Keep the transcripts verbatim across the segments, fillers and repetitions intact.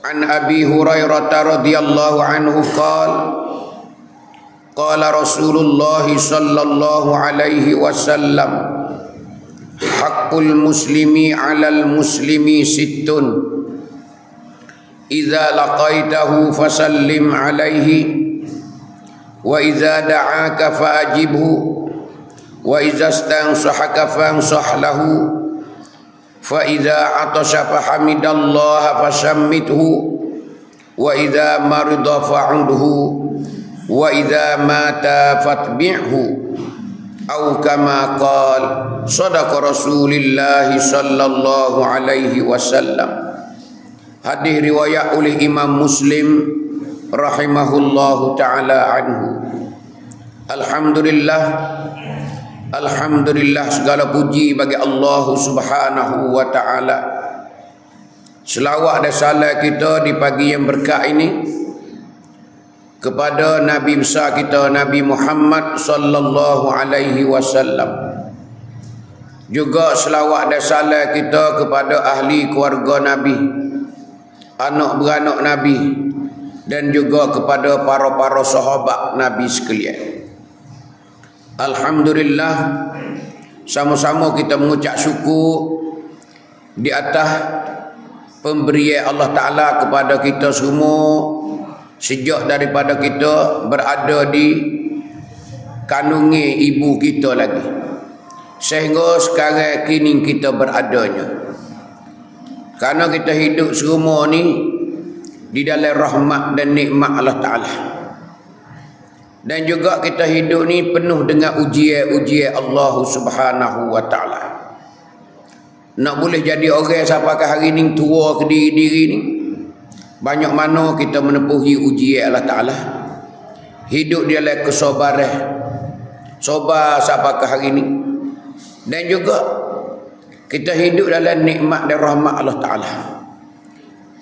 An Abi Hurairah radhiyallahu anhu qala qala Rasulullah sallallahu alaihi wasallam haqqul muslimi 'alal muslimi sittun idza laqaitahu fasallim alaihi wa idza da'aka fa'ajibhu wa idza istansahaka fansah lahu fa idza atasha fahamidallaha fasammithu wa idza marida fa'udhu wa idza mata fatbi'hu aw kama qala sadaqa Rasulullah sallallahu alaihi wasallam. Hadis riwayat oleh Imam Muslim rahimahullahu taala anhu. Alhamdulillah, alhamdulillah segala puji bagi Allah Subhanahu wa taala. Selawat dan salam kita di pagi yang berkah ini kepada Nabi besar kita Nabi Muhammad sallallahu alaihi wasallam. Juga selawat dan salam kita kepada ahli keluarga Nabi, anak-beranak Nabi, dan juga kepada para-para sahabat Nabi sekalian. Alhamdulillah, sama-sama kita mengucap syukur di atas pemberian Allah Ta'ala kepada kita semua sejak daripada kita berada di kandungan ibu kita lagi sehingga sekarang kini kita beradanya. Karena kita hidup semua ni di dalam rahmat dan nikmat Allah Ta'ala. Dan juga kita hidup ni penuh dengan ujian-ujian Allah Subhanahu wa Ta'ala. Nak boleh jadi orang sampai ke hari ni tua ke diri-diri ni, banyak mana kita menempuhi ujian Allah Ta'ala. Hidup di dalam kesabaran, sabar sampai ke hari ni. Dan juga kita hidup dalam nikmat dan rahmat Allah Ta'ala.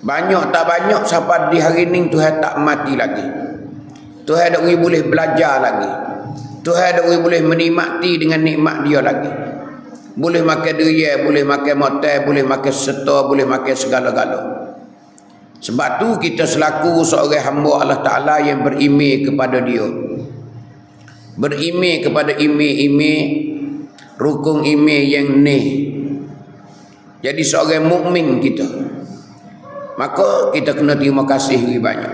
Banyak tak banyak sampai di hari ini Tuhan tak mati lagi. Tuhan tak boleh belajar lagi. Tuhan tak boleh menikmati dengan nikmat dia lagi. Boleh makan durian, boleh makan motel, boleh makan setor, boleh makan segala-gala. Sebab tu kita selaku seorang hamba Allah Ta'ala yang berimeh kepada dia. Berimeh kepada imeh-imeh, rukun imeh yang ni. Jadi seorang mukmin kita, maka kita kena terima kasih lebih banyak.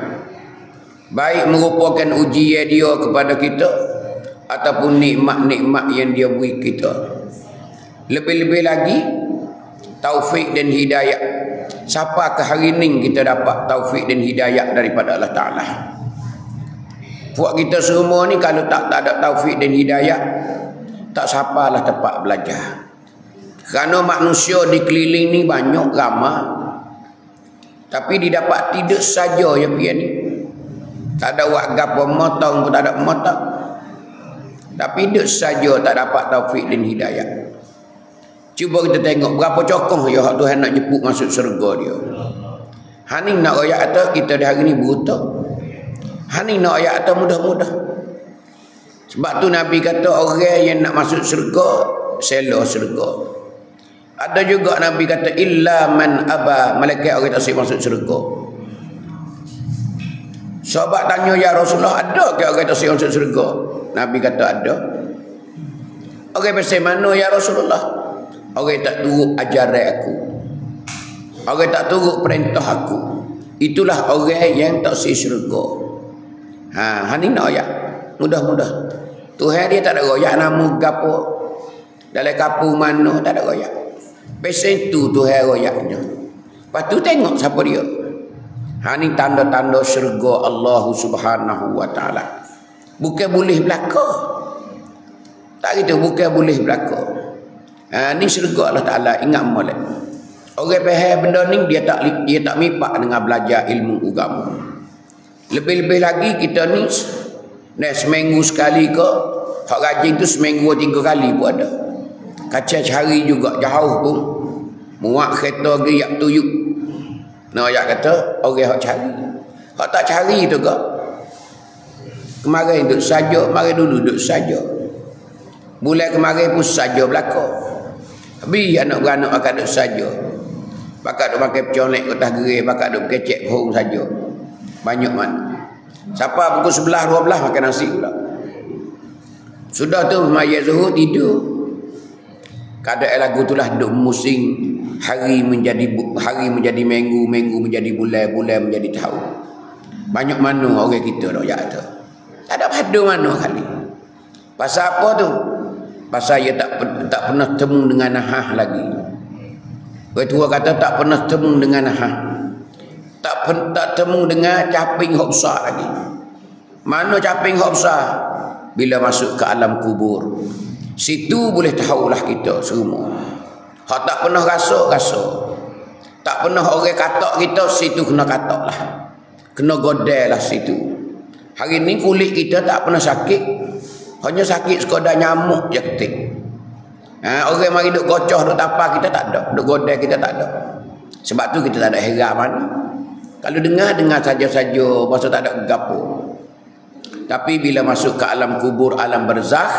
Baik merupakan ujian dia kepada kita ataupun nikmat-nikmat yang dia beri kita. Lebih-lebih lagi taufik dan hidayah. Siapa ke hari ini kita dapat taufik dan hidayah daripada Allah Ta'ala? Buat kita semua ni kalau tak, tak ada taufik dan hidayah, tak siapalah tempat belajar. Kerana manusia dikeliling ni banyak ramai, tapi didapat tidak saja yang pian ni. Tak ada buat gapo motong pun tak ada motong. Tapi tidak saja tak dapat taufik dan hidayah. Cuba kita tengok berapa cokong ya hak Tuhan nak jemput masuk syurga dia. Haning nak ayat kata kita di hari ni buta. Haning nak ayat kata mudah-mudah. Sebab tu Nabi kata orang yang nak masuk syurga selo syurga. Ada juga Nabi kata illa man aba, malaikat orang tak siap masuk syurga. Sahabat tanya ya Rasulullah, ada ke orang tak siap masuk syurga? Nabi kata ada. Orang pasal mana ya Rasulullah? Orang tak turut ajaran aku, orang tak turut perintah aku, itulah orang yang tak siap syurga. Ha, hani nak ayat mudah-mudah. Tuhan dia tak ada royak nama gapo dalam kapur mana, tak ada royak. Pesen tu Tuhan royaknya. Lepas tu tengok siapa dia. Ha ni tanda-tanda syurga Allah Subhanahu wa Ta'ala. Bukan boleh belaka. Tak kata bukan boleh belaka. Ha ni syurga Allah Ta'ala, ingat molek. Orang faham benda ni dia tak dia tak mipak dengan belajar ilmu agama. Lebih-lebih lagi kita ni dah seminggu sekali ke, hak rajin tu seminggu tiga kali pun ada. Kacau cari juga jauh pun muak kereta giyak tuyuk. Nak ayat kata orang hak cari. Hak tak cari tu ke? Kemarin duduk saja, kemarin dulu duduk saja. Bulan kemarin pun saja belaka. Habis anak-beranak akan duduk saja. Bakak duk pakai pecolek kotah gerai, bakak duk kecek bohong saja. Banyak man. Siapa pukul sebelah dua belah makan nasi pula. Sudah tu mayat zuhur tidur. Kadang lagu itulah duk musing. Hari menjadi hari menjadi minggu, minggu menjadi bulan, bulan menjadi tahun. Banyak mana orang kita dak tu. Tak ada padu mana kali. Pasal apa tu? Pasal dia tak tak pernah temu dengan nahah lagi. Orang tua kata tak pernah temu dengan nahah. Tak tak temu dengan caping hok besar lagi. Mana caping hok besar? Bila masuk ke alam kubur. Situ boleh tahulah kita semua. Hak tak pernah rasa, rasa. Tak pernah orang katak kita, situ kena katak lah. Kena godel lah situ. Hari ni kulit kita tak pernah sakit. Hanya sakit sekadar nyamuk je ketik. Ha, orang mari duk gocoh, duk tapar, kita tak ada. Duk godel, kita tak ada. Sebab tu kita tak ada heran mana. Kalau dengar, dengar saja-saja. Pasal tak ada gapo. Tapi bila masuk ke alam kubur, alam barzakh,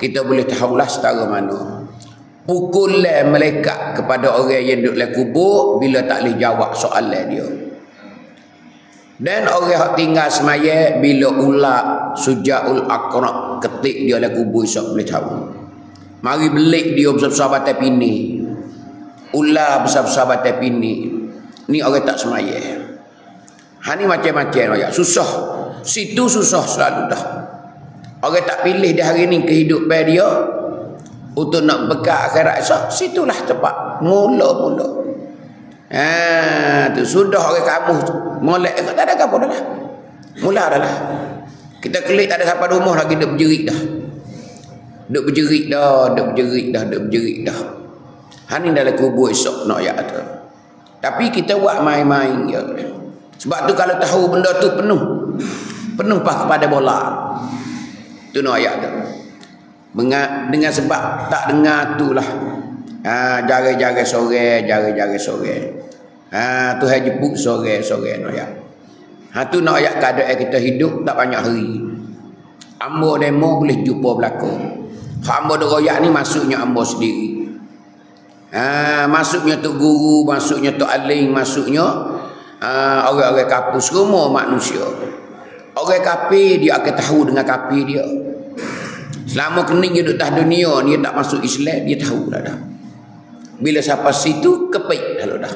kita boleh tahulah setara mana. Pukullah malaikat kepada orang yang duduk dalam kubur bila tak boleh jawab soalan dia. Dan orang yang tinggal semaya bila ular Sujaul Aqrab ketik dia dalam kubur esok boleh tahu. Mari belik dia besar-besar batai pini. Ular besar-besar batai pini. Ni orang tak semaya. Ha ni macam-macam ayat. Susah. Situ susah selalu dah. Orang tak pilih di hari ni kehidupan dia. Untuk nak bekal akhirat esok, situlah tempat mula-mula. Ha, tu sudah orang kamu molek tak ada apa dah. Mula dah lah. Kita klik tak ada sampai rumah lagi duk berjerit dah. Duk berjerit dah, duk berjerit dah, duk berjerit dah. Ha ni dalam kubur esok nak ya tu. Tapi kita buat main-main je. Sebab tu kalau tahu benda tu penuh. Penuh pas kepada bola. Tu nak ya tu. Dengar, dengan sebab tak dengar itulah ha, jari-jari sore, jari-jari sore ha, tu hai jepuk sore, sore nak ayat ha, tu nak ayat keadaan kita hidup tak banyak hari. Ambo demo boleh jumpa belakang. Hak ambo deroyak ni masuknya ambo sendiri ha, masuknya tu guru, masuknya tu aling, masuknya ha, orang-orang kapus semua manusia. Orang kafir dia akan tahu dengan kafir dia. Selama kening dia duduk atas dunia, dia tak masuk Islam, dia tahu dah dah. Bila sampai situ, kepik dah dah.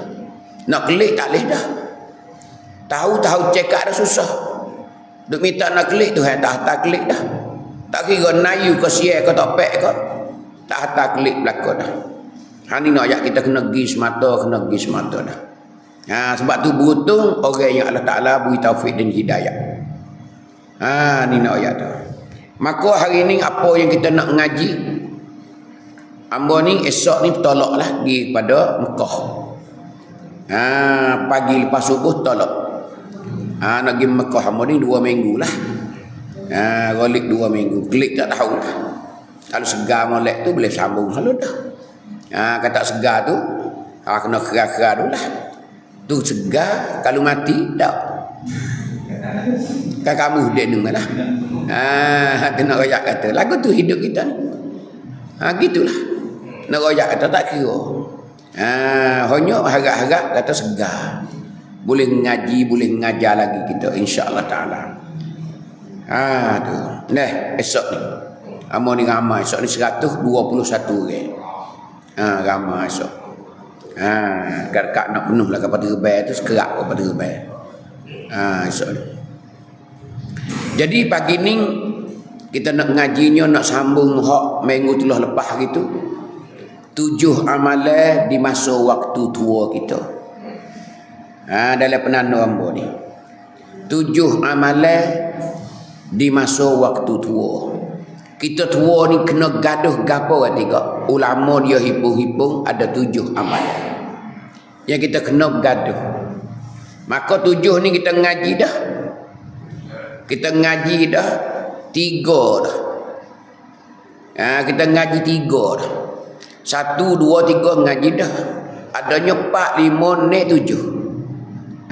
Nak klik tak boleh dah. Tahu-tahu cekak dah susah. Duk minta nak klik tu, tak hantar klik dah. Tak kira nayu ke siar ke topek ke. Tak hantar klik belakang dah. Ha ni nak ajak kita kena pergi semata, kena pergi semata dah. Ha, sebab tu beruntung orang yang Allah Ta'ala beri taufik dan hidayah. Ha ni nak ajak tu. Maka hari ni apa yang kita nak ngaji ambo ni esok ni tolak lah pergi pada Mekah ha, pagi lepas subuh tolak ha, nak pergi Mekah ambo ni dua minggu lah ha, rolik dua minggu klik tak tahu lah. Kalau segar molek tu boleh sambung selalu dah ha, kalau tak segar tu ha, kena kerah-kerah tu lah tu segar kalau mati tak kan kamu dia dengar lah. Ha, kena royak kata. Lagu tu hidup kita ni. Ha, gitulah. Nak royak kata tak kira. Ha, hanya harap-harap kata segar. Boleh ngaji, boleh mengajar lagi kita insya-Allah Taala. Ha tu. Nah, esok ni. Amor ni ramai. Esok ni seratus dua puluh satu orang. Ha, ramai esok. Ha, dekat nak penuh lah kapal terbang tu sekerak kapal terbang. Ha, esok ni. Jadi pagi ni kita nak ngajinya nak sambung hak minggu telah lepas gitu. Tujuh amalan di masa waktu tua kita. Ha dalam penanda ambo ni. Tujuh amalan di masa waktu tua. Kita tua ni kena gaduh gapo ketiga. Ulama dia hipung-hipung ada tujuh amalan. Yang kita kena gaduh. Maka tujuh ni kita ngaji dah. Kita ngaji dah tiga dah. Ha, kita ngaji tiga dah. Satu, dua, tiga ngaji dah. Adanya empat, lima, enam, tujuh.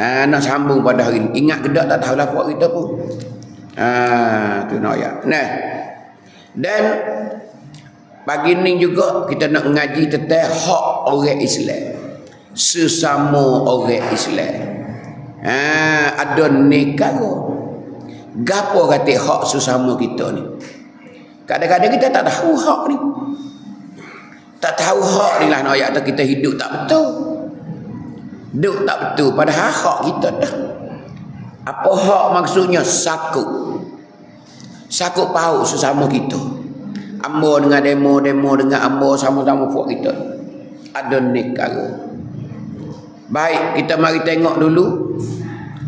Ha, nak sambung pada hari ini. Ingat ke tak tak tahulah buat kita pun. Ha, tu nak ayat. Nah. Dan pagi ni juga kita nak ngaji tentang hak orang Islam. sesama orang Islam. Ha, ada negara gapo kata hak sesama kita ni. Kadang-kadang kita tak tahu hak ni. Tak tahu hak ni lah ayat tu, kita hidup tak betul. Hidup tak betul padahal hak kita dah. Apa hak maksudnya? Sakut. Sakut paut sesama kita. Ambo dengan demo, demo dengan ambo, sama-sama buat kita. Ada negara. Baik, kita mari tengok dulu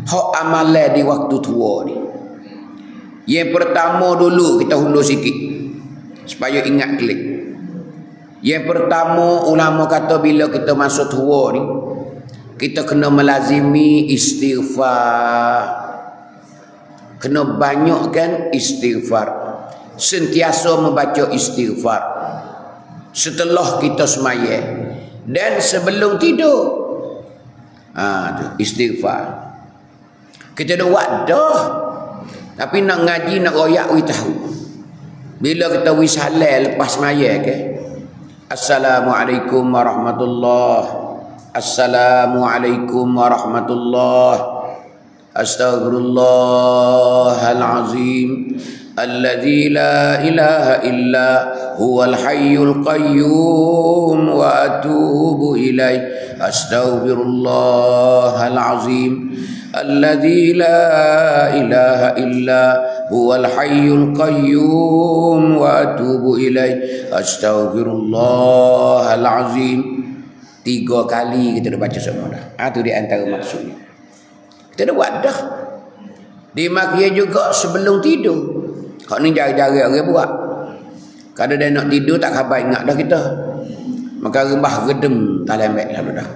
hak amalan di waktu tua ni. Yang pertama dulu kita hulur sikit supaya ingat klik. Yang pertama ulama kata bila kita masuk tua ni kita kena melazimi istighfar. Kena banyakkan istighfar. Sentiasa membaca istighfar setelah kita sembahyang dan sebelum tidur. Ha, istighfar. Kita dah buat dah. Tapi nak ngaji, nak royak, we tahu. Bila kita we salat lepas sembahyang ke? Assalamualaikum warahmatullahi. Assalamualaikum warahmatullahi. Astaghfirullahalazim alladzi la ilaha illa huwal hayyul qayyum wa atubu ilaih. Astaghfirullahalazim alladzi la ilaha illa huwal hayyul qayyum wa atubu ilaih. Astaghfirullahalazim. Tiga kali kita dah baca semua dah. Ha, tu di antara maksudnya. Kita dah buat dah. Di makia juga sebelum tidur. Hak ni jarang-jarang orang buat. Kadang dia nak tidur tak khabar ingat dah kita. Maka rembah gedem tak lembek lalu dah.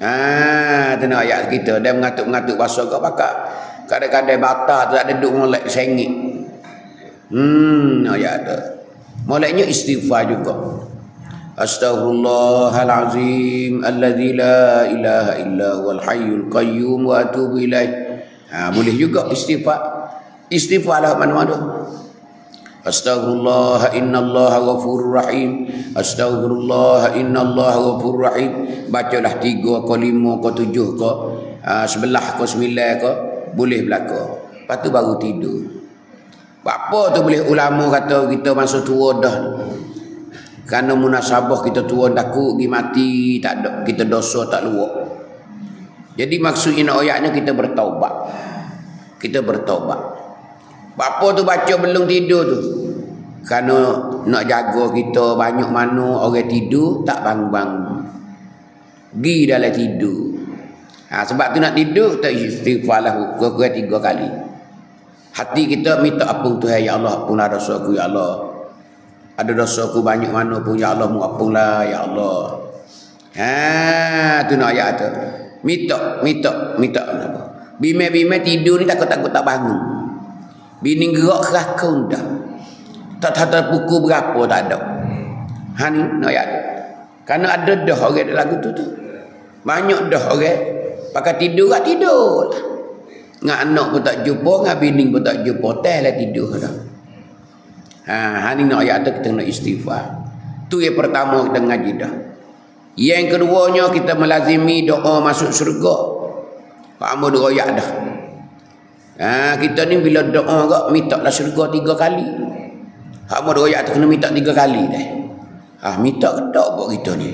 Ah, tu nak ayat kita. Dia mengatuk-mengatuk bahasa kau pakak. Kadang-kadang batal tak ada duduk molek sengit. Hmm, ayat tu. Moleknya istighfar juga. Astaghfirullahalazim alladzi la ilaha illa huwal hayyul qayyum wa atubu ilaih. Ha, boleh juga istighfar. Istighfarlah mana-mana. Astaghfirullah innallaha ghafurur rahim. Astaghfirullah innallaha ghafurur rahim. Bacalah tiga ke lima ke tujuh ke ha, sebelah ke sembilan ke boleh belaka. Lepas tu baru tidur. Apa tu boleh ulama kata kita masa tua dah. Kerana munasabah kita tua takut pergi mati, tak ada, kita dosa tak luak. Jadi maksudnya nak ayatnya kita bertaubat. Kita bertaubat. Apa tu baca belum tidur tu? Kerana nak jaga kita banyak mana orang tidur tak bangun-bangun. Pergi dalam tidur. Ha, sebab tu nak tidur kita istighfarlah kurang-kurang tiga kali. Hati kita minta ampun Tuhan, ya Allah, ampunlah dosa aku, ya Allah. Ada dosa aku banyak mana pun, ya Allah, ampunlah, ya Allah. Ha, tu nak ayat tu. Minta, minta, minta. Bima-bima tidur ni takut-takut tak bangun. Bini gerak kerakun dah. Tak tahu terpukul berapa tak ada. Ha ni nak ayat tu. Kerana ada dah orang dalam lagu tu tu. Banyak dah orang pakai tidur, tak tidur. Dengan anak pun tak jumpa, dengan bini pun tak jumpa. Teh lah tidur dah. Ha, hari nak ayat tu kita nak istighfar. Tu yang pertama kita ngaji dah. Yang keduanya kita melazimi doa masuk syurga. Faham doa ayat dah. Ha, kita ni bila doa gak minta lah syurga tiga kali. Faham doa ayat tu kena minta tiga kali dah. Ah, ha, minta kedak buat kita ni.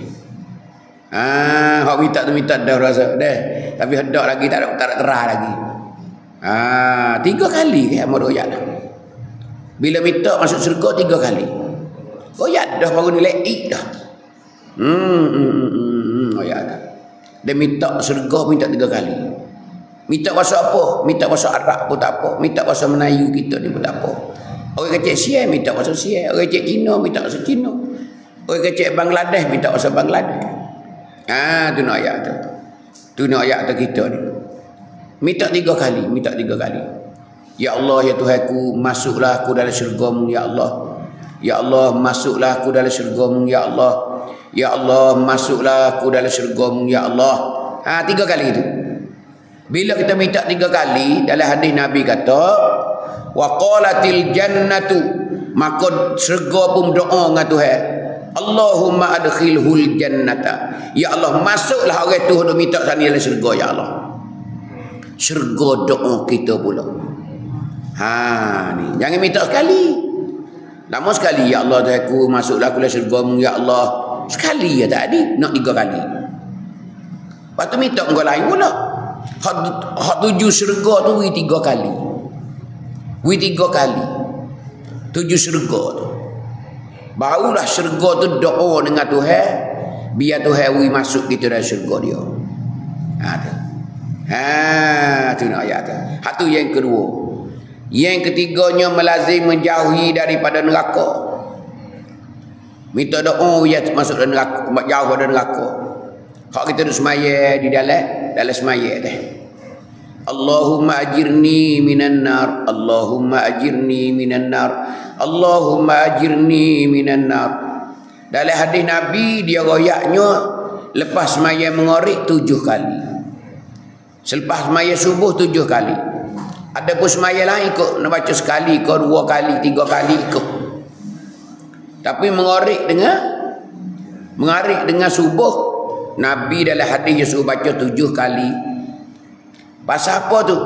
Ah, ha, hak minta tu minta dah rasa dah. Tapi hendak lagi tak ada tak terah lagi. Ah, ha, tiga kali ke doa ayat dah. Bila minta masuk surga tiga kali. Oh ya dah baru nilai I dah. Hmm, hmm, hmm. Oh ya dah. Dia minta surga minta tiga kali. Minta bahasa apa? Minta bahasa Arab pun tak apa. Minta bahasa Melayu kita ni pun tak apa. Orang kecil Sia minta bahasa Sia. Orang kecil Cina minta bahasa Cina. Orang kecil Bangladesh minta bahasa Bangladesh. Ah, tu nak ayat tu. Tu nak ayat tu kita ni. Minta tiga kali, minta tiga kali. Ya Allah, ya Tuhanku, masuklah aku dalam syurga-Mu, ya Allah. Ya Allah, masuklah aku dalam syurga-Mu, ya Allah. Ya Allah, masuklah aku dalam syurga-Mu, ya Allah. Ha, tiga kali itu. Bila kita minta tiga kali, dalam hadis Nabi kata, wa qalatil jannatu, maka syurga pun berdoa dengan Tuhan. Allahumma adkhilhul jannata. Ya Allah, masuklah orang tu hendak minta sana dalam syurga ya Allah. Syurga doa kita pula. Ha ni, jangan minta sekali. Lama sekali ya Allah aku masuklah aku dalam syurga-Mu ya Allah. Sekali ya tadi, nak tiga kali. Lepas tu minta orang lain pula. Hak, hak tuju syurga tu we tiga kali. We tiga kali. Tuju syurga tu. Barulah syurga tu doa dengan Tuhan, biar Tuhan we masuk kita dalam syurga dia. Ha tu. Ha tu nak ayat tu. Hak tu yang kedua. Yang ketiganya melazim menjauhi daripada neraka. Minta doa ya masuk dalam neraka, jauh dari neraka. Hak kita duduk semaya di dalam dalam semaya dah. Allahumma ajirni minan nar, Allahumma ajirni minan nar, Allahumma ajirni minan nar. Dalam hadis Nabi dia royaknya lepas semaya mengorik tujuh kali. Selepas semaya subuh tujuh kali. Ada pun semaya lain ikut nak baca sekali, ke dua kali, tiga kali ikut. Tapi mengorik dengan mengorik dengan subuh Nabi dalam hadis dia suruh baca tujuh kali. Pasal apa tu?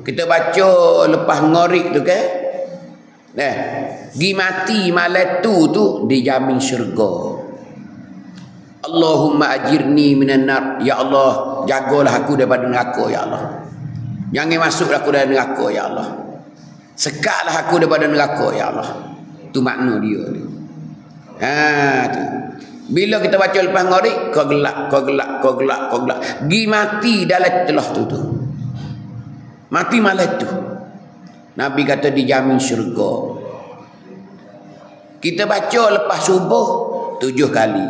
Kita baca lepas ngorik tu kan? Nah, gi mati malam tu tu dijamin syurga. Allahumma ajirni minan nar. Ya Allah, jagalah aku daripada neraka ya Allah. Jangan masuklah aku dalam neraka ya Allah. Sekatlah aku daripada neraka ya Allah. Tu makna dia ni. Ha tu. Bila kita baca lepas ngorik, kau gelak, kau gelak, kau gelak, kau gelak. Gi mati dalam telah tu tu. Mati malam tu. Nabi kata dijamin syurga. Kita baca lepas subuh tujuh kali.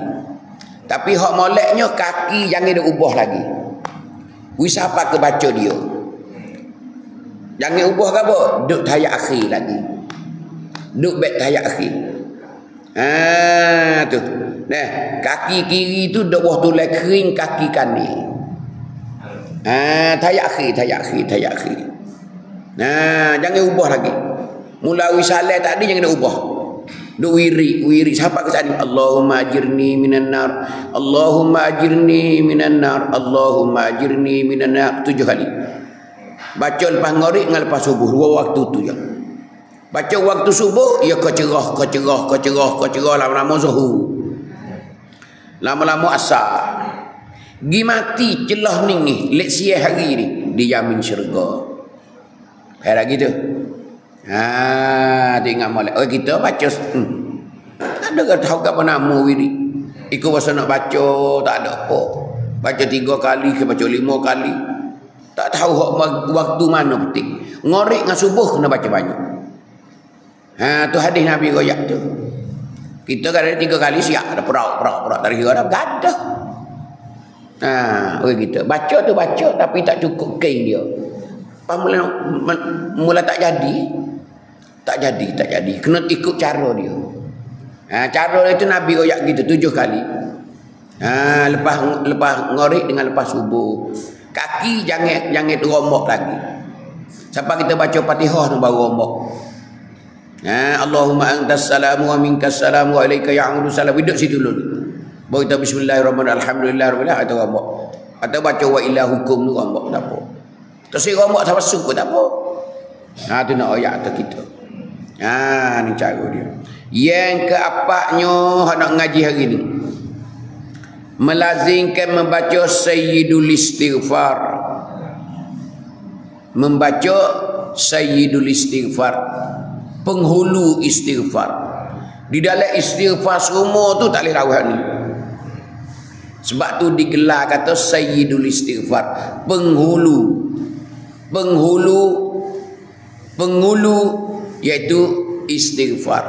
Tapi hak moleknya kaki jangan diubah lagi. Wisapa ke baca dia. Jangan ubah ke apa? Duk tahiyat akhir lagi. Duk baik tahiyat akhir. Ha tu. Nah, kaki kiri tu dak buah tulang kering kaki kanan. Ah, tahiyat akhir, tahiyat akhir, tahiyat akhir. Nah, jangan ubah lagi. Mula wisalah tadi jangan nak ubah. Duk wirid, wirid siapa ke tadi? Allahumma ajirni minan nar. Allahumma ajirni minan nar. Allahumma ajirni minan nar tujuh kali. Baca lepas ngorik dengan lepas subuh, dua waktu tu je. Baca waktu subuh, ya kau cerah, kau cerah, kau cerah, kau cerah lama-lama zuhur. Lama-lama asal gi mati celah ni leksiah hari ni dijamin syurga. Hai lagi tu. Ha tengok molek. Oh kita baca. Hmm. Ada ke tahu apa nama wiri? Ikut pasal nak baca tak ada apa. Baca tiga kali ke baca lima kali. Tak tahu waktu mana penting. Ngorik dengan subuh kena baca banyak. Ha tu hadis Nabi royak tu. Kita kan ada tiga kali siap. Ada perak-perak-perak. Tak kira ada. Tak ada. Haa. Orang kita. Baca tu baca. Tapi tak cukup kain dia. Lepas mula, mula tak jadi. Tak jadi. Tak jadi. Kena ikut cara dia. Haa. Cara dia tu Nabi royak kita. Tujuh kali. Haa. Lepas lepas ngorik dengan lepas subuh. Kaki jangan jangan rombok lagi. Sampai kita baca Fatihah tu baru rombok. Ha, Allahumma antas salam wa minkas salam wa ilaika ya'udu salam. Duduk situ dulu. Baru kita bismillahirrahmanirrahim. Alhamdulillahirabbil alamin. Atau rombak. Atau baca wa ilahukum tu rombak tak apa. Terus rombak sampai suku tak apa. Ha tu nak ayat tu kita. Ha ni cara dia. Yang keempatnya hak nak ngaji hari ni. Melazimkan membaca sayyidul istighfar. Membaca sayyidul istighfar. Penghulu istighfar. Di dalam istighfar semua tu tak boleh rawat ni. Sebab tu digelar kata sayyidul istighfar. Penghulu. Penghulu. Penghulu iaitu istighfar.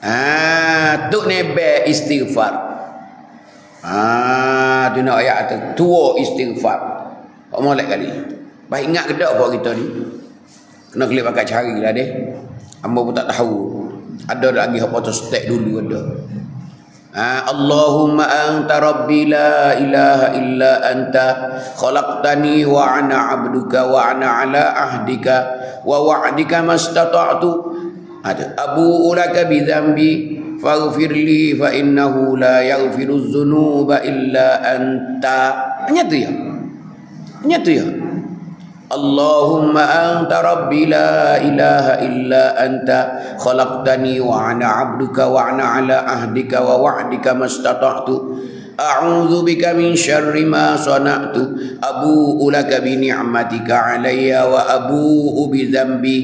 Ah, tu nebe istighfar. Ah, tu nak ayat tu. Tua istighfar. Kau molek kali. Baik ingat ke tak buat kita ni? Nak klik pakai cari lah deh. Ambo pun tak tahu. Ada lagi apa tu step dulu ada. Ha, Allahumma anta rabbi la ilaha illa anta khalaqtani wa ana 'abduka wa ana 'ala ahdika wa wa'dika mastata'tu. Ada abu'u laka bi dhanbi faghfirli fa innahu la yaghfiru dzunuba illa anta. Hanya itu ya. Hanya itu ya. Allahumma anta rabbi la ilaha illa anta khalaqtani wa ana abduka wa ana ala ahdika wa wa'dika mastata'tu. A'udzu bika min syarri ma sana'tu, abu'u laka bi ni'matika 'alayya wa abu'u bi dzambi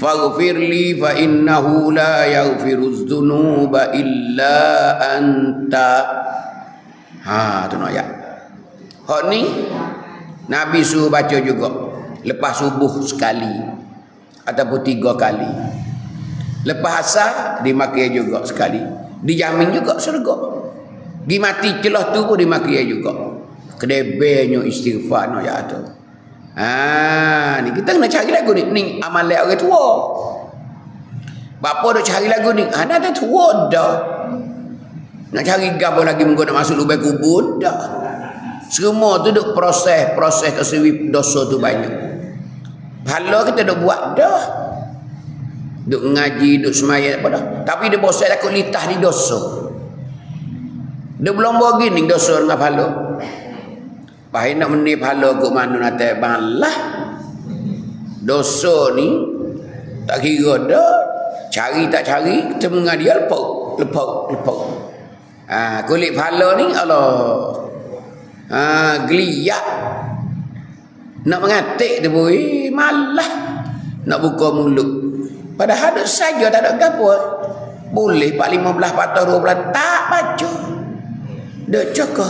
faghfirli fa innahu la yaghfiru dzunuba illa anta. Ha, tuno ya. Hok ni Nabi suruh baca juga lepas subuh sekali ataupun tiga kali. Lepas asar dimakai juga sekali. Dijamin juga surga. Dimati celah tu pun dimakai juga. Kedebelnya istighfar no ya tu. Ha, ni kita nak cari lagu ni. Ni amalan orang tua. Bapa dah cari lagu ni. Ha, dah tua dah. Nak cari gapo lagi mengko nak masuk lubang kubur dah. Semua tu duk proses, proses kesewi dosa tu banyak. Pahala kita duk buat dah. Duk ngaji, duk sembahyang apa dah. Tapi dia bosan takut litah di dosa. Dia belum bagi ni dosa dengan pahala. Pahit nak meni pahala kok manu nate balah. Dosa ni tak kira dah. Cari tak cari temu dengan dia lepak, lepak, lepak. Ah, kulit pahala ni Allah. Ah, geliat. Nak mengatik dia bui malah nak buka mulut. Padahal saja tak ada gapo. Boleh pak lima belas patah dua belas tak baca. Dek cakap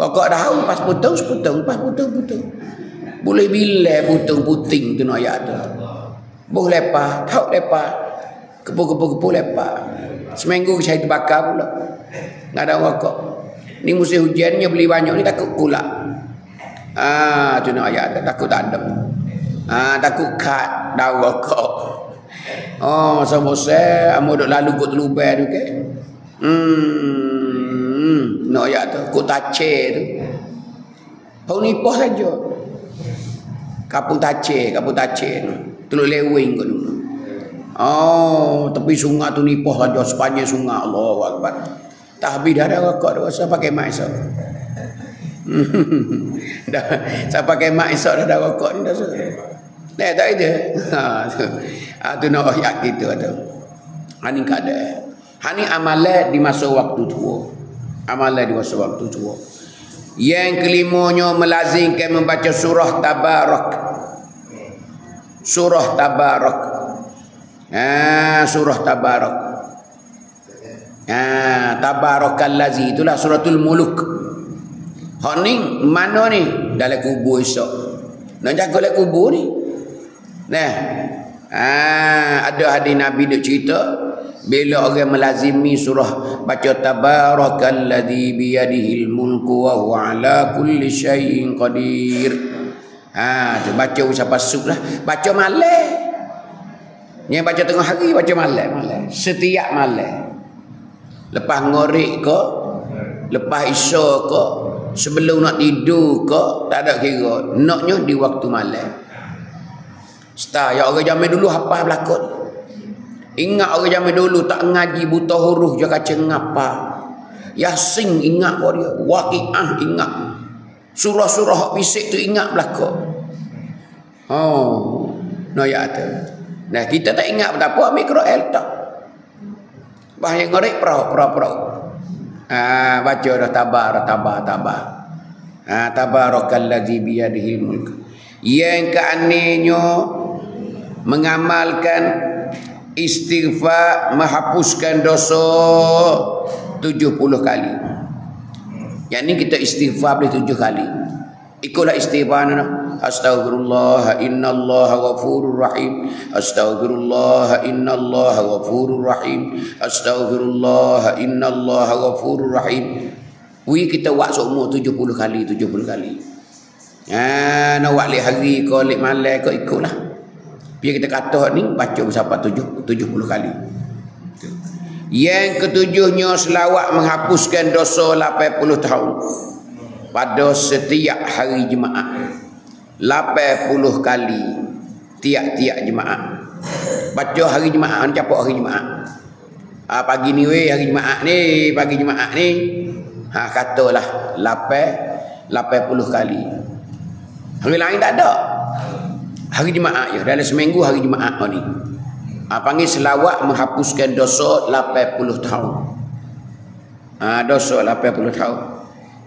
pokok daun pas putung sepotong pas putung putung boleh bila putung puting tu nak ayat tu boh lepas tauk lepas kepo-kepo-kepo lepas seminggu saya terbakar pula tak ada rokok ni musim hujannya beli banyak ni takut pula ah tu nak ayat tu takut tak ada ah takut kad dah rokok oh sama-sama ambo dok lalu kot lubang tu okey hmm Hmm, nak ayat tu, kok tace tu. Kau nipoh saja. Kapung tace, kapung tace tu. Teluk lewing kau dulu. Oh, tepi sungai tu nipoh saja sepanjang sungai. Allahu Akbar. Tak habis dah ada rokok dah rasa pakai mak esok. Dah, saya pakai mak esok dah ada rokok ni dah. Dah tak ada. Ha tu nak ayat kita tu. Ha ni kad dah. Ha ni amalan di masa waktu tua. Amalan di masa waktu tua. Yang kelimanya melazimkan membaca surah Tabarak. Surah Tabarak. Ah, surah Tabarak. Ah, Tabarakallazi itulah suratul Muluk. Hak ni mana ni? Dalam kubur esok. Nak jaga dalam kubur ni. Nah. Ah, ada hadis Nabi duk cerita bila orang melazimi surah baca tabarakalladzi biyadihil mulku wa huwa ala kulli syai'in qadir. Ha tu baca usah pasuk lah. Baca malam. Yang baca tengah hari baca malam malam. Setiap malam. Lepas ngorik ke, lepas isya ke, sebelum nak tidur ke, tak ada kira. Naknya di waktu malam. Star ya orang zaman dulu hafal belakon. Ingat orang zaman dulu tak ngaji buta huruf je kaca ngapa. Yasin ingat kau dia. Waqi'ah ingat. Surah-surah hak bisik tu ingat belaka. Oh, no ya tu. Nah kita tak ingat betapa ambil Quran tak. Bahaya ngorek perau-perau. Ah baca dah tabar tabar tabar. Ah tabarakallazi biyadihil mulk. Yang keanehnya mengamalkan istighfar menghapuskan dosa tujuh puluh kali. Yang ni kita istighfar boleh tujuh kali. Ikutlah istighfar nah. Astaghfirullah innallaha ghafurur rahim. Astaghfirullah innallaha ghafurur rahim. Astaghfirullah innallaha ghafurur rahim. Wi kita buat semua tujuh puluh kali, tujuh puluh kali. Ha nak buat lek hari ke lek malam ke ikutlah. Biar kita kata ni baca bersama tujuh, tujuh puluh kali. Yang ketujuhnya selawat menghapuskan dosa lapan puluh tahun pada setiap hari jemaah. Lapan puluh kali tiap-tiap jemaah. Baca hari jemaah, ni capok hari jemaah. ah, pagi ni weh hari Jumaat ni, pagi Jumaat ni, ha katalah lapan puluh kali. Hari lain tak ada. Hari Jumaat je, dalam seminggu hari Jumaat ni. Ha, panggil selawat menghapuskan dosa lapan puluh tahun. Ha, dosa lapan puluh tahun.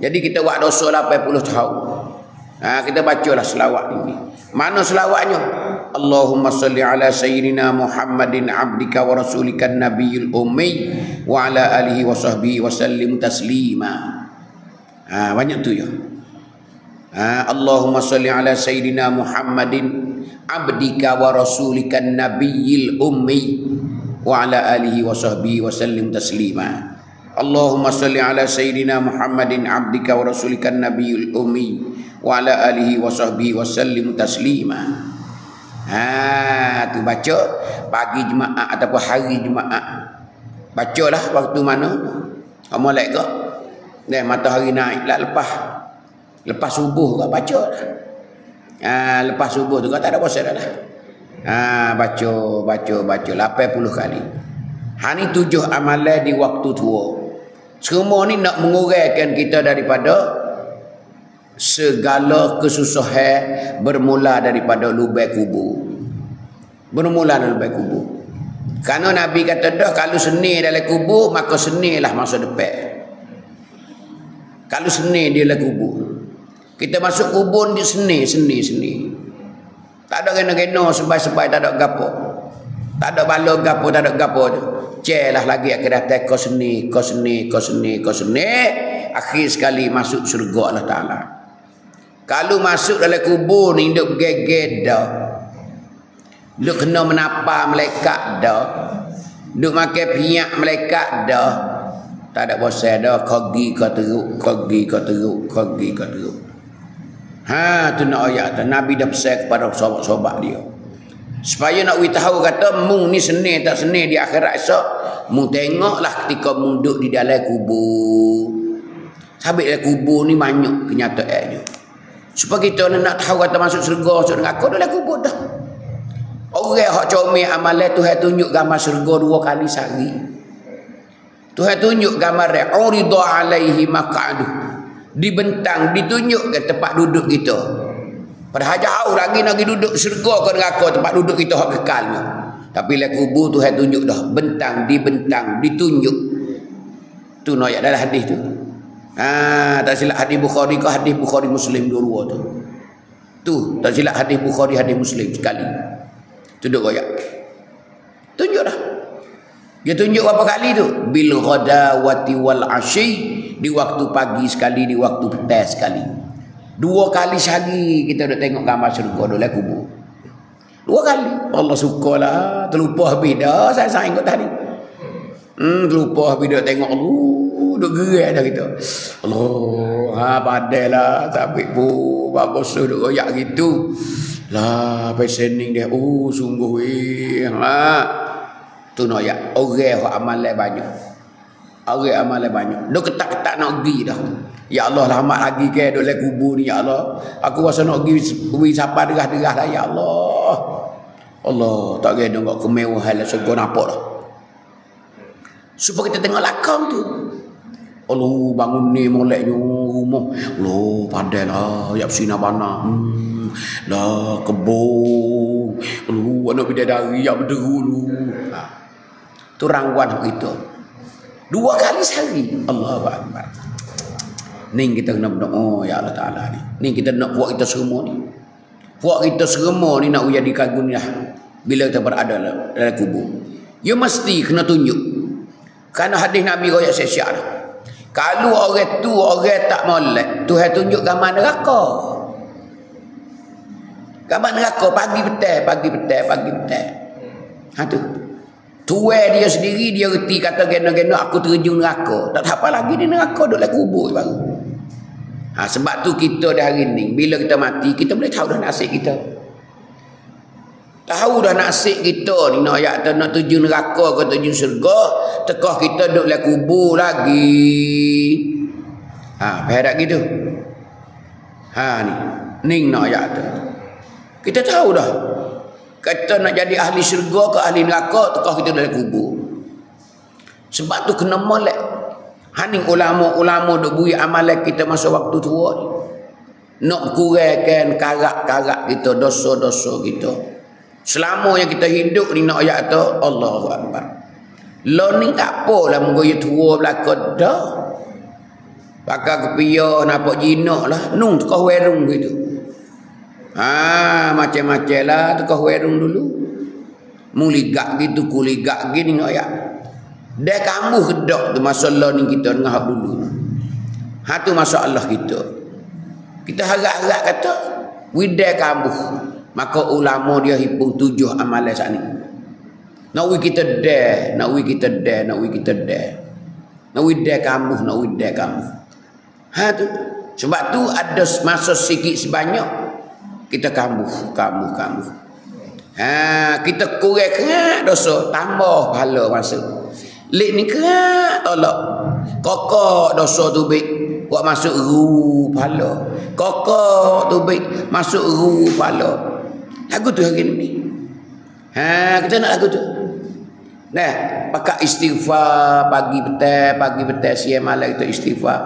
Jadi kita buat dosa lapan puluh tahun. Ha, kita bacalah selawat ni. Mana selawatnya? Allahumma salli ala sayyidina Muhammadin abdika wa rasulika nabiyil ummi wa ala alihi wa sahbihi wa sallim taslima. Ha, banyak tu ya. Ha, Allahumma salli ala sayyidina Muhammadin abdika wa rasulika nabiyil ummi wa ala alihi wa sahbihi wa sallim taslima. Allahumma salli ala sayyidina Muhammadin abdika wa rasulika nabiyul ummi wa ala alihi wa sahbihi wa sallim taslima. Ha, tu baca pagi Jumaat ataupun hari Jumaat. Bacalah waktu mana? Amolek ke? Dah matahari naik lah lepas. Lepas subuh ke bacalah. Ha, lepas subuh tu kau tak ada bosan dah. Ha, baca baca baca lapan puluh kali. Ha, ni tujuh amalan di waktu tua. Semua ni nak menguraikan kita daripada segala kesusahan bermula daripada lubang kubur. Bermula dari lubang kubur. Kerana Nabi kata dah kalau seni dalam kubur maka senilah masa depan. Kalau seni dia dalam kubur. Kita masuk kubur dia seni, seni, seni. Tak ada kena-kena sebai-sebai, tak ada gapo. Tak ada bala gapo, tak ada gapo tu. Celah lagi akhirat kau seni, kau seni, kau seni, kau seni. Akhir sekali masuk syurga Allah Ta'ala. Kalau masuk dalam kubur ni duk geget dah. Duk kena menapa malaikat dah. Duk makan piak malaikat dah. Tak ada bosan dah. Kogi kau teruk, kogi kau teruk, kogi kau teruk. Ha, tu nak ayat tu. Nabi dah pesan kepada sahabat-sahabat dia. Supaya nak beritahu kata mung ni senang tak senang di akhirat esok. Mung tengoklah ketika mung duduk di dalam kubur. Sabit dalam kubur ni banyak kenyataannya. Supaya kita nak tahu kata masuk syurga, masuk neraka dalam kubur dah. Orang hak comel amalan Tuhan tunjuk gambar syurga dua kali sehari. Tuhan tunjuk gambar dia uridu alaihi maq'adu. Dibentang ditunjuk ke tempat duduk kita. Padahal jauh lagi nak duduk syurga ke neraka tempat duduk kita hak kekalnya. Tapi la kubur Tuhan tunjuk dah, bentang dibentang ditunjuk. Tu nak ayat dalam hadis tu. Ah, tak silap hadis Bukhari ke hadis Bukhari Muslim dua-dua tu. Tu tak silap hadis Bukhari hadis Muslim sekali. Tu dok ayat. Tunjuk dah. Dia tunjuk berapa kali tu? Bil ghadawati wal ashi, di waktu pagi sekali, di waktu petang sekali. Dua kali sehari kita duk tengok gambar syurga dalam kubur. Dua kali. Allah sukalah. Terlupa habis dah. Saya-saya ingat tadi. Hmm, terlupa habis dah tengok. Allah. Duk gerak dah kita. Allah. Ha, padahlah. Tak baik pun. Bagus tu duk royak gitu. Lah, pesening dia. Oh, sungguh. Eh. Ha. Tu nak royak. Orang amalan banyak. Orang amalan banyak. Duk ketak-ketak nak pergi dah. Ya Allah lama lagi ke duduk dalam kubur ni ya Allah. Aku rasa nak pergi pergi sapa derah-derah lah ya Allah. Allah tak kira nak kemewahan lah syurga nampak dah. Supaya kita tengok lakon tu. Allah bangun ni moleknya rumah. Allah pandai lah ya bersinar panah. Hmm. Lah kebun. Allah anak bidadari ya berderu. Nah. Tu rangkuan kita. Dua kali sehari. Allahu akbar. Ni kita kena berdoa ya Allah Ta'ala ni. Ni kita nak buat kita semua ni. Buat kita semua ni nak jadi kagum ni lah. Bila kita berada dalam kubur. You mesti kena tunjuk. Kerana hadis Nabi royak sesyak lah. Kalau orang tu orang tak molek. Tuhan tunjuk gambar neraka. Gambar neraka pagi petang, pagi petang, pagi petang. Ha tu. Tuhan dia sendiri dia reti kata gena-gena aku terjun neraka. Tak apa lagi di neraka duduk dalam kubur baru. Ha, sebab tu kita dah hari ni bila kita mati kita boleh tahu dah nasib kita. Tahu dah nasib kita ni nak ayat tu nak tuju neraka ke tuju syurga, tekah kita duduk dalam kubur lagi. Ha, berat gitu. Ha ni, ning nak ayat tu. Kita tahu dah. Kita nak jadi ahli syurga ke ahli neraka, tekah kita duduk dalam kubur. Sebab tu kena molek. Haning ulama-ulama duk bui amalan kita masa waktu tua ni. Nak kurangkan karak-karak kita, dosa-dosa kita. Selama yang kita hidup ni nak ayat tu Allahu Akbar. Lo ni tak apalah menggoyah tua belaka dah. Pakai kepiah nampak jinak lah. Nung tukar warung gitu. Ha, macam-macam lah tukar warung dulu. Muligak gitu, kuligak gini nak ayat. Dia kambuh kedok tu masalah ni kita dengar dulu. Ha tu masalah kita. Kita harap-harap kata widai kambuh. Maka ulama dia himpun tujuh amalan saat ni. Nak we kita dare, nak we kita dare, nak we kita dare. Nak widai kambuh, nak widai kambuh. Ha tu. Sebab tu ada masa sikit sebanyak kita kambuh, kambuh, kambuh. Ha, kita kurang-kurang dosa, tambah pahala masa. Lek ni kerak tolak. Kokok dosa tu baik. Buat masuk ruh pala. Kokok tu baik. Masuk ruh pala. Lagu tu hari ni. Ha, kita nak lagu tu. Nah, pakai istighfar. Pagi petang, pagi petang, siang malam kita istighfar.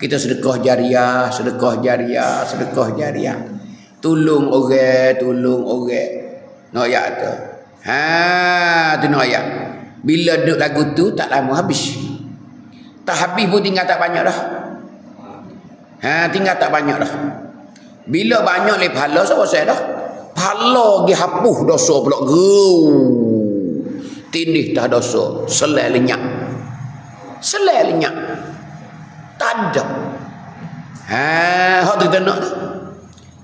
Kita sedekah jariah, sedekah jariah, sedekah jariah. Tolong orang, tolong orang. Nak ayat tu. Ha, tu nak ayat. Bila duduk lagu tu, tak lama habis. Tak habis pun tinggal tak banyak dah. Ha, tinggal tak banyak dah. Bila banyak leh pahala sebab saya dah. Pahala gi hapus dosa pula geu. Tindih dah dosa, selai lenyap. Selai lenyap. Tak ada. Ha, hak kita nak dah.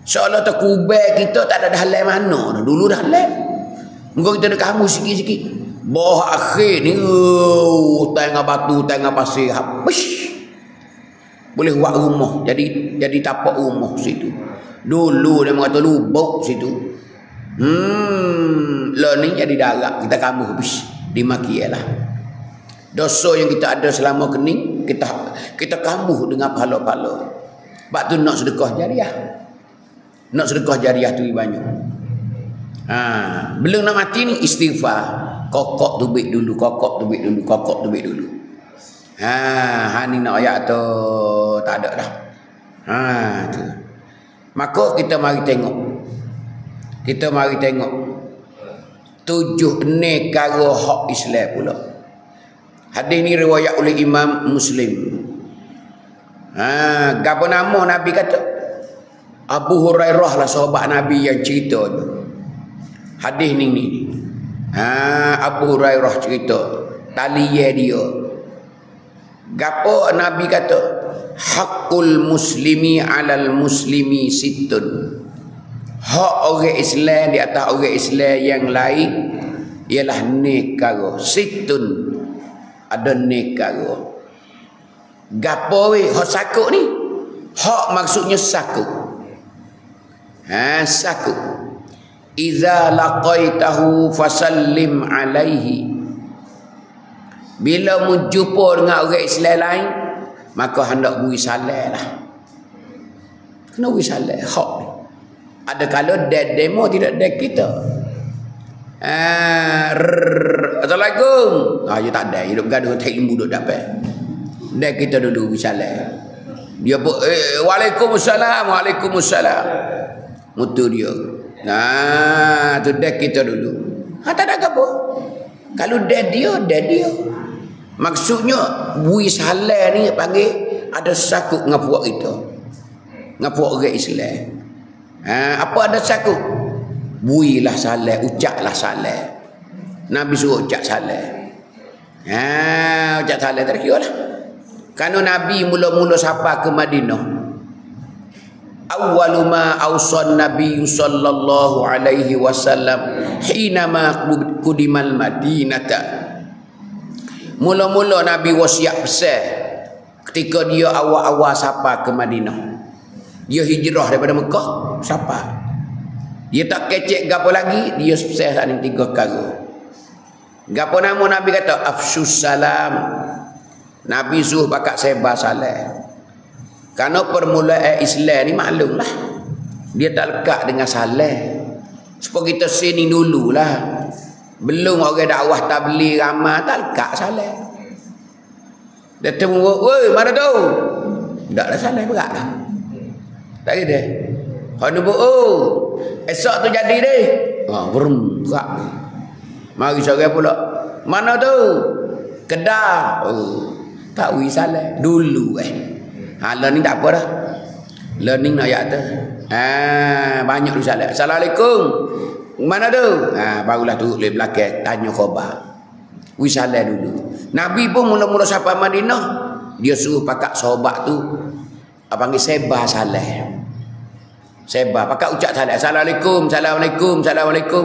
Seolah terkubai kita tak ada dalai mana dah. Dulu dalai. Muka kita dah kamu sikit-sikit. Boh akhir ni oh, tengah batu, tengah pasir habis. Boleh buat rumah, jadi jadi tapak rumah situ. Dulu dia kata lubuk situ. Hmm, lo ni jadi darat, kita kamu habis dimakilah. Dosa yang kita ada selama kening, kita kita kambuh dengan pahala-pahala. Sebab tu nak sedekah jariah. Nak sedekah jariah tu banyak. Ha, belum nak mati ni istighfar. Kokok tu baik dulu, kokok tu baik dulu, kokok tu baik dulu. Ha, ha ni nak ayat tu tak ada dah. Ha tu. Maka kita mari tengok. Kita mari tengok tujuh ni perkara hak Islam pula. Hadis ni riwayat oleh Imam Muslim. Ha, apa nama Nabi kata? Abu Hurairah lah sahabat Nabi yang cerita tu. Hadis ni ni. Ha, Abu Hurairah cerita taliah dia. Gapo Nabi kata hakul muslimi alal muslimi sittun. Hak orang Islam di atas orang Islam yang lain ialah nikah sittun. Ada nikah. Gapo weh hak sakuk ni? Hak maksudnya sakuk. Ha, sakuk. Iza laqaitahu fasallim alaihi. Bila menjumpa dengan orang Islam lain, maka hendak beri salam lah. Kena beri salam. Hak ni. Ada kalau dia demo tidak dia kita. Ah, Assalamualaikum. Ah, dia tak ada. Dia duduk bergaduh, tak ilmu duduk dapat. Dia kita dulu beri salam. Dia pun, eh, Waalaikumsalam, Waalaikumsalam. Mutu dia. Nah, tu dia kita dulu. Ha, tak ada apa. Kalau dia dia, dia dia. Maksudnya bui salah ni panggil ada sakut dengan puak kita. Dengan puak orang Islam. Ha, apa ada sakut? Builah salah, ucaplah salah. Nabi suruh ucap salah. Ha, ucap salah tak kira lah. Kerana Nabi mula-mula sapa ke Madinah. Awwalu ma awsan Nabi sallallahu alaihi wasallam hina ma qudimal Madinata. Mula-mula Nabi wasiat pesan ketika dia awal-awal safar ke Madinah. Dia hijrah daripada Mekah, safar. Dia tak kecek gapo lagi, dia pesan ada tiga perkara. Gapo nama Nabi kata afsus salam. Nabi suruh pakat sebar salam. Karena permulaan Islam ni maklumlah. Dia tak lekat dengan salam. Sebab kita sini dululah. Belum orang dakwah tabligh ramai tak lekat salam. Dia tengok, "Oi, mana tahu?" Taklah salah beratlah. Tak kira. Hanu bu, oh, esok tu jadi deh. Ha, brum, zak. Mari sore pula. Mana tu? Kedah. Oh, tak wi salah dulu eh. Ha, learning tak apa dah. Learning nak ayat tu. Ha, banyak tu salah. Assalamualaikum. Mana tu? Ha, barulah turut le belakang tanya khabar. Wi salah dulu. Nabi pun mula-mula sampai Madinah, dia suruh pakak sahabat tu panggil sebah salah. Sebah pakak ucap salah. Assalamualaikum, assalamualaikum, assalamualaikum.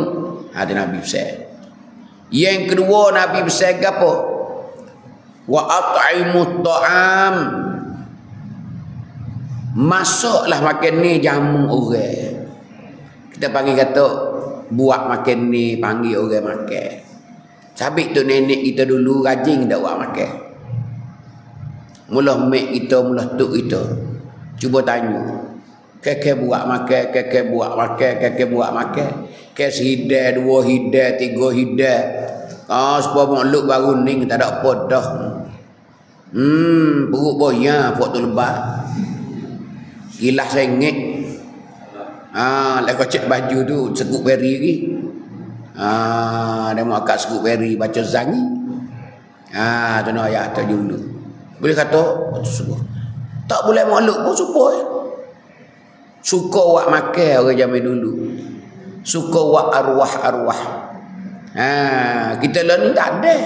Ha, tu Nabi besar. Yang kedua Nabi besar gapo? Wa at'imut ta'am. Masuklah makan ni jamu orang. Kita panggil kata buat makan ni panggil orang makan. Sabit tu nenek kita dulu rajin dak buat makan. Mula mek kita, mula tok kita. Cuba tanya. Kakek buat makan, kakek buat makan, kakek buat makan. Kakek sehidai, dua hidai, tiga hidai. Ah, sebab makhluk baru ni tak ada apa dah. Hmm, perut boya, perut tu lebat. Gilas sengit. Ah, lek kocek baju tu sekut beri lagi. Ah, dia mau akak sekut beri baca zangi. Ah, tu nak ayat tu dulu. Boleh kata subuh. Tak boleh makhluk pun subuh. Eh? Suka wak makan orang zaman dulu. Suka wak arwah-arwah. Ha, kita lah ni tak ada.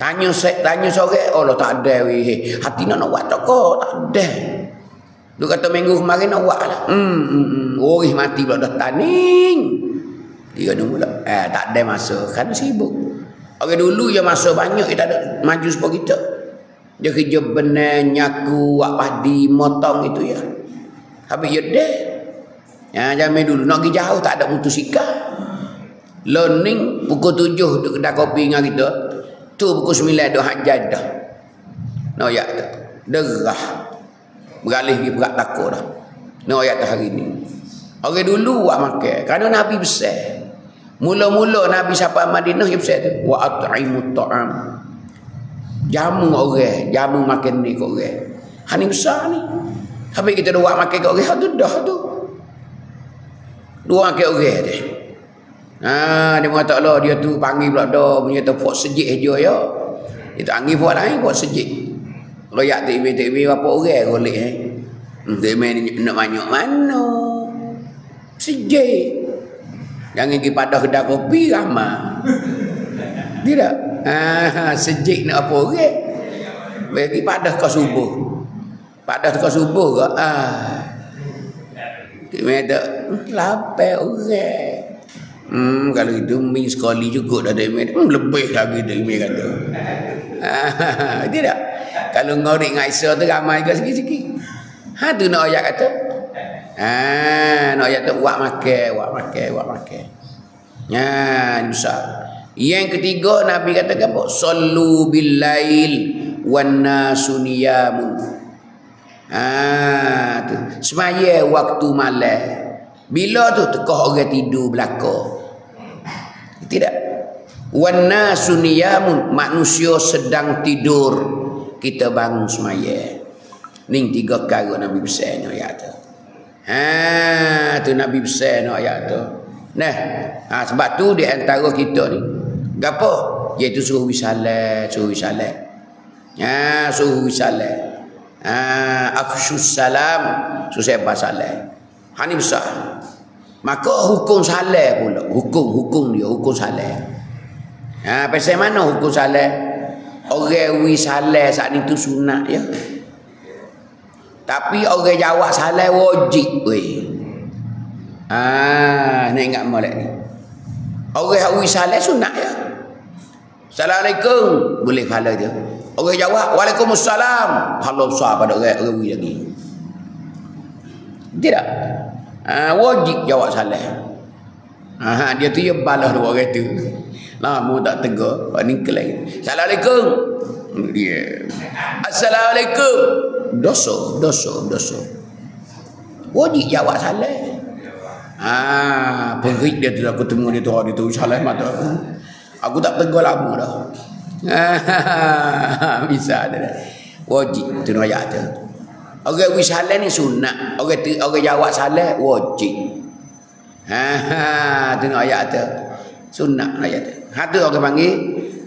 Tanya set, tanya sore, oh lah tak ada weh. Hati nak nak buat tak kau, tak ada. Dia kata minggu kemarin nak buat lah. Hmm, hmm, hmm. Orang mati pula dah taning. Dia kena pula. Eh, tak ada masa. Kerana sibuk. Orang dulu je masa banyak. Dia tak ada maju sebab kita. Dia kerja benar, nyaku, wak padi, motong itu ya. Habis dia dah. Ya, jamin dulu. Nak pergi jauh tak ada motosikal. Learning pukul tujuh duduk kedai kopi dengan kita. Tu pukul sembilan duduk hajat dah. Nak ayat tu. Derah. Beralih pergi berat takut dah. Ni ayat hari ni. Orang dulu buat makan. Kerana Nabi besar. Mula-mula Nabi sampai Madinah dia besar tu. Wa at'imut ta'am. Jamu orang. Jamu makan ni kat orang. Ha ni besar ni. Habis kita dah buat makan kat orang. Ha tu dah tu. Dua makan orang tu. Ha, dia mengatakan lah dia tu panggil pula dah. Punya tu buat sejik je ya. Dia tak panggil buat lain. Buat sejik. Royak T V T V berapa orang golek eh. T V nak banyak mana. Sejik. Jangan pergi pada kedai kopi ramah. Tidak. Ah, sejik nak apa orang. Pergi pada ke subuh. Pada ke subuh ke. Ah. T V tak lapai orang. Hmm, kalau itu mi sekali juga dah T V. Hmm, lebih lagi T V kata. Ah, tidak. Kalau ngorik dengan Aisyah tu ramai ke sikit-sikit. Ha tu nak ayat kata. Ha nak ayat tu buat makan, buat makan, buat makan. Ha insya-Allah. Yang ketiga Nabi kata apa? Sallu bil lail wan nasu niyamun. Ha tu. Sembahyang waktu malam. Bila tu tekah orang tidur belaka. Tidak. Wan nasu niyamun, manusia sedang tidur. Kita bangun semaya. Ning tiga perkara Nabi besar nak ayat tu. Ha tu Nabi besar nak ayat tu. Nah, ha, sebab tu di antara kita ni. Gapo? Iaitu suruh bisalat, suruh bisalat. Ha suruh bisalat. Ha afsyus salam, susah basalat. Ha ni besar. Maka hukum salat pula, hukum-hukum dia hukum salat. Ha pasal mana hukum salat? Orang wi salat saat ni tu sunat ya. Tapi orang jawab salat wajib weh. Ah, nak ingat molek ni. Orang wi salat sunat ya. Assalamualaikum boleh pahala dia. Orang jawab Waalaikumsalam. Pahala besar pada orang orang wi lagi. Tidak. Ah, wajib jawab salat. Ah, dia tu je balah dua orang tu. Lama tak tegak. Pak ni kelai. Assalamualaikum. Yeah. Assalamualaikum. Dosa, dosa, dosa. Wajib jawab salah. Ah, perik dia tu aku temu dia tu dia tu salah mata aku. Aku tak tegak lama dah. Ah, bisa dah. wajib tu nak ayat tu. Orang wis salah ni sunat, orang orang jawab salah wajib. Ha ha tu nak ayat tu. Sunat ayat tu. Ha tu orang panggil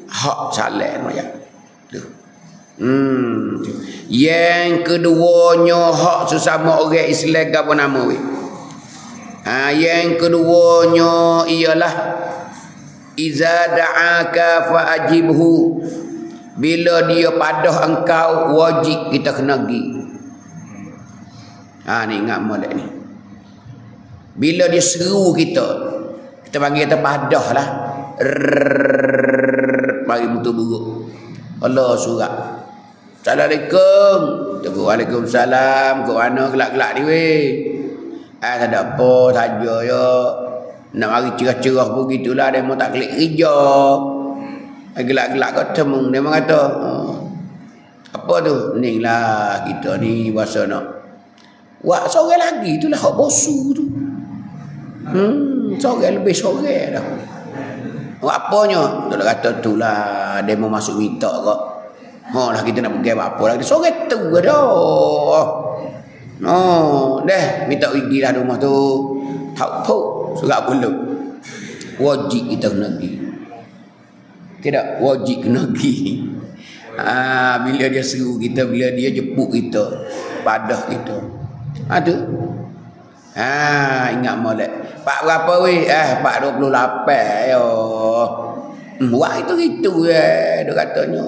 hak salah nak ayat. Tu. Hmm. Yang keduanya hak sesama orang Islam apa nama we. Ha yang keduanya ialah iza da'aka fa'ajibhu. Bila dia padah engkau wajib kita kena pergi. Ha ni ingat molek ni. Bila dia seru kita, kita panggil kita padah lah. Bagi betul buruk. Allah surat. Assalamualaikum. Waalaikumsalam. Kau mana gelak-gelak ni weh? Ah tak ada apa saja ya. Nak hari cerah-cerah pun gitulah dia mau tak klik kerja. Gelak-gelak kau temung dia mengata apa tu ni lah kita ni bahasa nak wak sore lagi tu lah hak bosu tu hmm sore lebih sore dah wak apanya tu kata tu lah dia mau masuk minta kok ha lah kita nak pergi apa lagi sore tu dah oh dah minta pergi dah rumah tu tak tahu surat belum wajib kita kena pergi. Tidak wajib kena pergi. Ah, bila dia seru kita, bila dia jepuk kita, padah kita. Ha tu. Ha ingat molek. Pak berapa weh? Eh pak dua puluh lapan yo. Buat itu gitu eh dia katanya.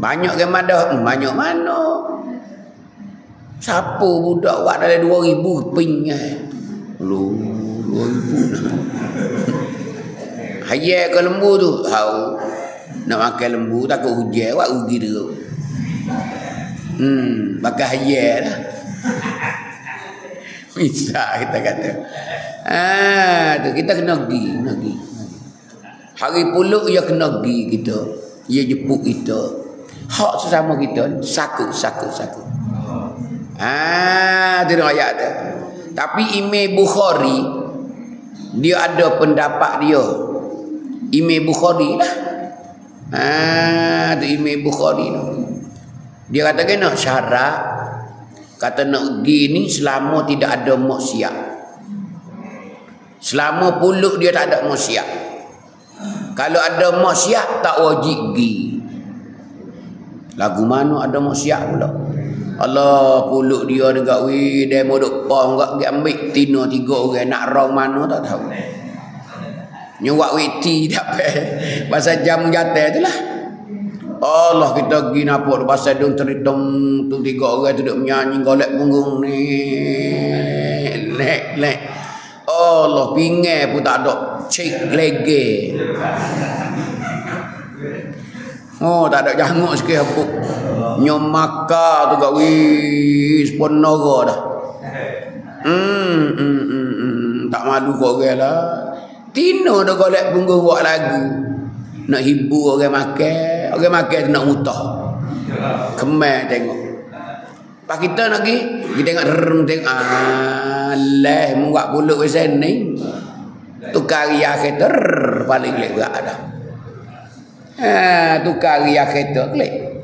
Banyak ke madah? Banyak mana? Siapa budak buat dalam dua ribu ping eh. Lu dua ribu. Hayek ke lembu tu. Hau. Nak makan lembu takut hujan awak rugi dulu. Hmm, makan hayek dah. Bisa kita kata. Ah, tu kita kena pergi, kena pergi. Hari puluk dia kena pergi kita. Dia jepuk kita. Hak sesama kita sakut, sakut, sakut. Ah, tu dia ayat tu. Tapi Imam Bukhari dia ada pendapat dia. Imam Bukhari lah. Ah, tu Imam Bukhari tu. Dia kata kena syarat kata nak pergi ni selama tidak ada maksiat. Selama puluk dia tak ada maksiat. Kalau ada maksiat tak wajib pergi. Lagu mana ada maksiat pula? Allah puluk dia dekat weh dia modok pom gak dia ambil tino tiga orang nak rong mana tak tahu. Nyuwak witi tak apa. Pasal jam jatah itulah. Allah kita pergi nampak pasal dong teritung tu tiga orang tu duk menyanyi golek punggung ni. Lek lek. Allah pinggir pun tak ada cik lege. Oh tak ada janguk sikit apa. Nyomaka tu gak wis pun noro dah. Hmm, hmm, hmm, hmm. Tak malu kau orang lah. Tino dah golek punggung buat lagu. Nak hibur orang makan. Orang makan tu nak mutah. Kemal tengok. Lepas kita nak pergi. Kita tengok. tengok. Alah. Buat pulut pasal ni. Tukar ria kereta. Paling kelek berat dah. Tukar ria kereta kelek.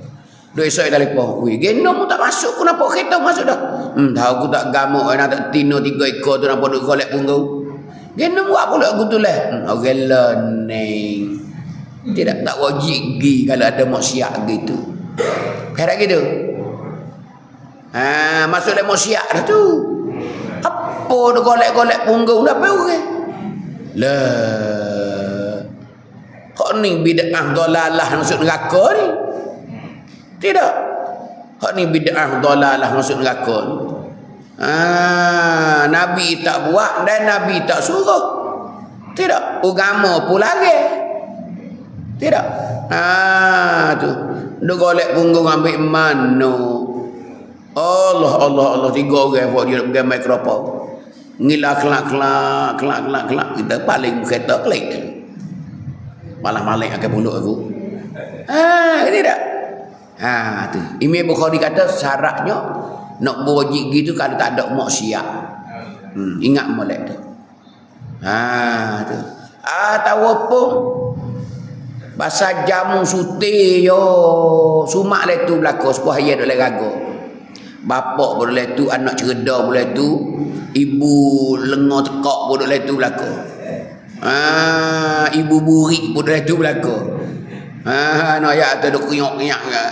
Dua esok telefon. Weh. Genom pun tak masuk. Aku nampak kereta masuk dah. Hmm. Tahu aku tak gamuk. Nak tino tiga ekor tu nampak duk golek punggung. Dia nak buat pula aku tu lah. Hmm, orang lening. Tidak tak wajib pergi kalau ada maksiat gitu. Kira gitu. Ha, masuk dalam maksiat dah tu. Apa dia golek-golek punggung dah apa orang? Lah. Hak ni bid'ah dalalah masuk neraka ni. Tidak. Hak ni bid'ah dalalah masuk neraka ni. Ah, Nabi tak buat dan Nabi tak suruh. Tidak, agama pun lari. Tidak. Ah tu. Dia golek punggung ambil mana? Allah Allah Allah tiga orang buat dia pegang mikrofon. Ngilah kelak-kelak, kelak-kelak, kelak kita paling kereta klik. Malah-malah akan mulut aku. Ah, tidak. Ah tu. Imam Bukhari kata syaratnya nak wajib gitu kalau tak ada maksiat. Hmm, ingat molek tu. Ha tu. Ah tahu apa? Pasal jamu sutih yo, sumak le tu belaka sebuah ayat boleh raga. Bapak boleh tu, anak cerda boleh tu, ibu lengo tekak boleh tu belaka. Ah, ibu burik boleh tu belaka. Ah, nak ayat tu dok riak-riak ke.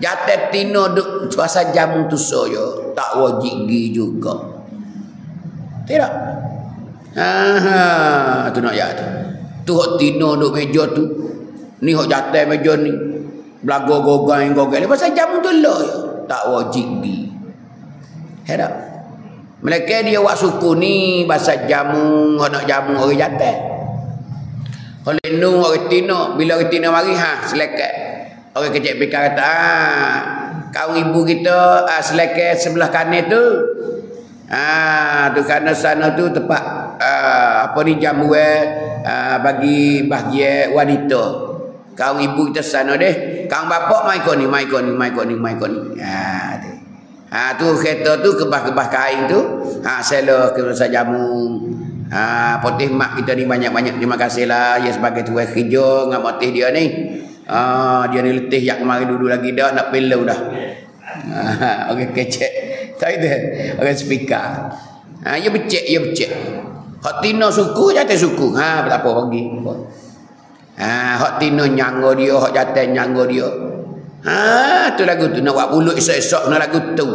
Jatuh tino duk pasal jamu tu saja, tak wajib gi juga. Tidak. Ah, tu nak ayat tu. Tu hok tino duk meja tu. Ni hok jatuh meja ni. Belaga gogang gogang ni pasal jamu tu lah ya. Tak wajib gi. Herak. Mereka dia buat suku ni pasal jamu, hok nak jamu orang jatuh. Hok lenung orang tino, bila orang tino mari ha selekek. Orang kecil fikir kata, ah, kau ibu kita ah, selekeh sebelah kanan tu. Ah, tu kanan sana tu tempat ah, apa ni jamu eh ah, bagi bahagia wanita. Kau ibu kita sana deh. Kau bapak mai kau ni, mai kau ni, mai kau ni, mai kau ni. Ah, tu. Ah, tu kereta tu kebah-kebah kain tu. Ah, selah kereta jamu. Ah, potih mak kita ni banyak-banyak terima kasihlah ya sebagai tuan kerja dengan potih dia ni. Ah, dia ni letih yang kemarin dulu lagi dah nak pelau dah. Ah, orang kecek. Tak ada orang speaker. Ah, dia becek, dia becek. Hak tino suku jatuh suku. Ha, tak apa pergi. Ah, hak tino nyanggo dia, hak jatuh nyanggo dia. Ah, tu lagu tu nak buat pulut esok-esok nak lagu tu.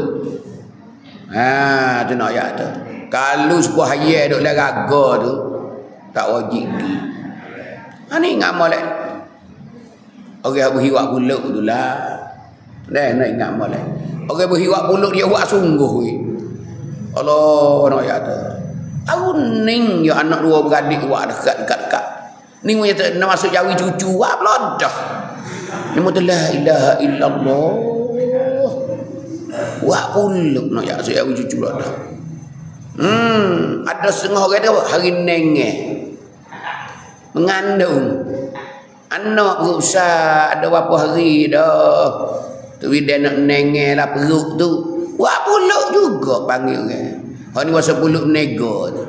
Ah, tu nak ayat tu. Kalau sebuah ayat dok leraga tu tak wajib ni. Ha ni ngamal lek. Orang berhiwak pulut tu lah. Dah nak ingat malah. Orang berhiwak pulut dia buat sungguh weh. Allah nak kata. Aku ning yo anak dua beradik buat dekat-dekat. Ning punya nak masuk jawi cucu wah belodah. Nemu la ilaha illallah. Buat pulut nak ya jawi cucu lah dah. Hmm, ada setengah orang dia hari ning eh. Mengandung. Anak berusaha ada berapa hari dah. Tu dia nak nengel lah perut tu. Wah puluk juga panggil orang. Hak ni masa puluk nego tu.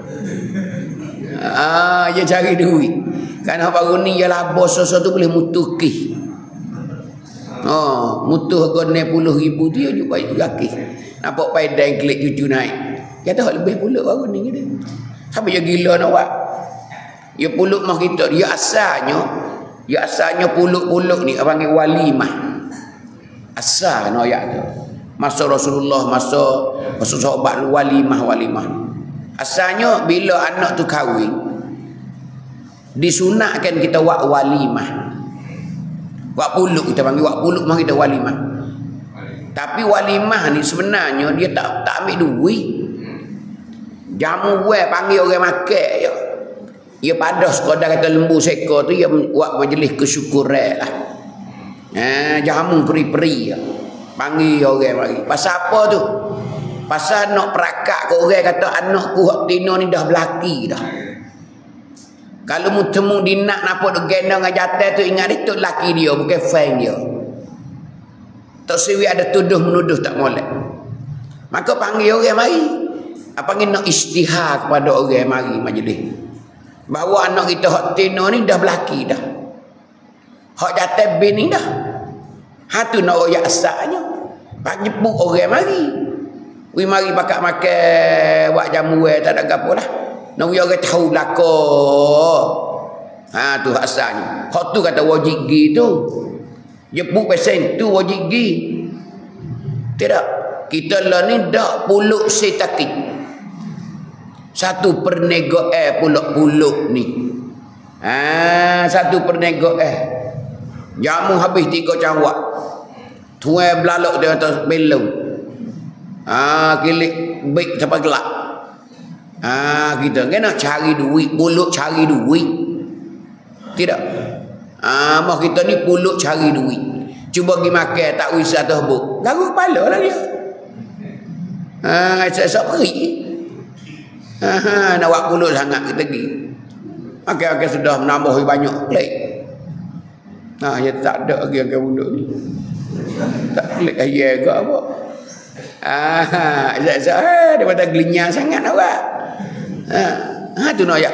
Ah, dia cari duit. Kan hak baru ni dia laba sesuatu boleh mutukih. Oh, mutuh harga enam puluh ribu dia jumpa laki. Nampak paidai klik cucu naik. Dia tahu lebih puluk baru ni dia. Sampai dia gila nak buat. Dia puluk mah kita dia asalnya ya asalnya puluk-puluk ni orang panggil walimah. Asal no ayat tu. Masa Rasulullah masa masa sahabat walimah-walimah. Asalnya bila anak tu kahwin disunatkan kita buat walimah. Buat puluk kita panggil buat puluk mari kita walimah. Tapi walimah ni sebenarnya dia tak tak ambil duit. Jamu weh panggil orang makan ya. Ia padah sekadar kata lembu seko tu ia buat majlis kesyukuran lah. Eh, jamu peri-peri lah. Panggil orang lagi. Pasal apa tu? Pasal nak perakak ke orang kata anak ku hak tino ni dah belaki dah. Kalau mutemu dinak nampak duk gendong dengan jantan tu ingat dia tu laki dia bukan fan dia. Tak sewi ada tuduh menuduh tak molek. Maka panggil orang mari. Apa panggil nak istihar kepada orang mari majlis. Bahawa anak kita hak tino ni dah belaki dah. Hak jatah bin ni dah. Ha tu nak royak asaknya. Pak jepuk orang mari. We mari pakat makan buat jamu eh tak ada gapo lah. Nak we orang tahu belaka. Ha tu asaknya. Hak tu kata wajib gi tu. Jepuk pesen tu wajib gi. Tidak. Kita lah ni dak puluk setaki. Satu pernego eh puluk-puluk ni. Ah, satu pernego eh. Jamu habis tiga cawak. Tuai belalok dia atas belung. Ah, kilik baik sampai gelap. Ah, kita kena cari duit, puluk cari duit. Tidak. Ah, mah kita ni puluk cari duit. Cuba pergi makan tak usah atas buk. Garuk kepala lah dia. Ah, esok-esok pergi. Ha, nak buat pulut sangat kita pergi. Okey-okey sudah menambah banyak klik. Nah, dia tak ada lagi okey pulut ni. Tak klik ayah ke apa. Ah, saya dia pada gelinya sangat nak buat. Ha, ha tu nak ya.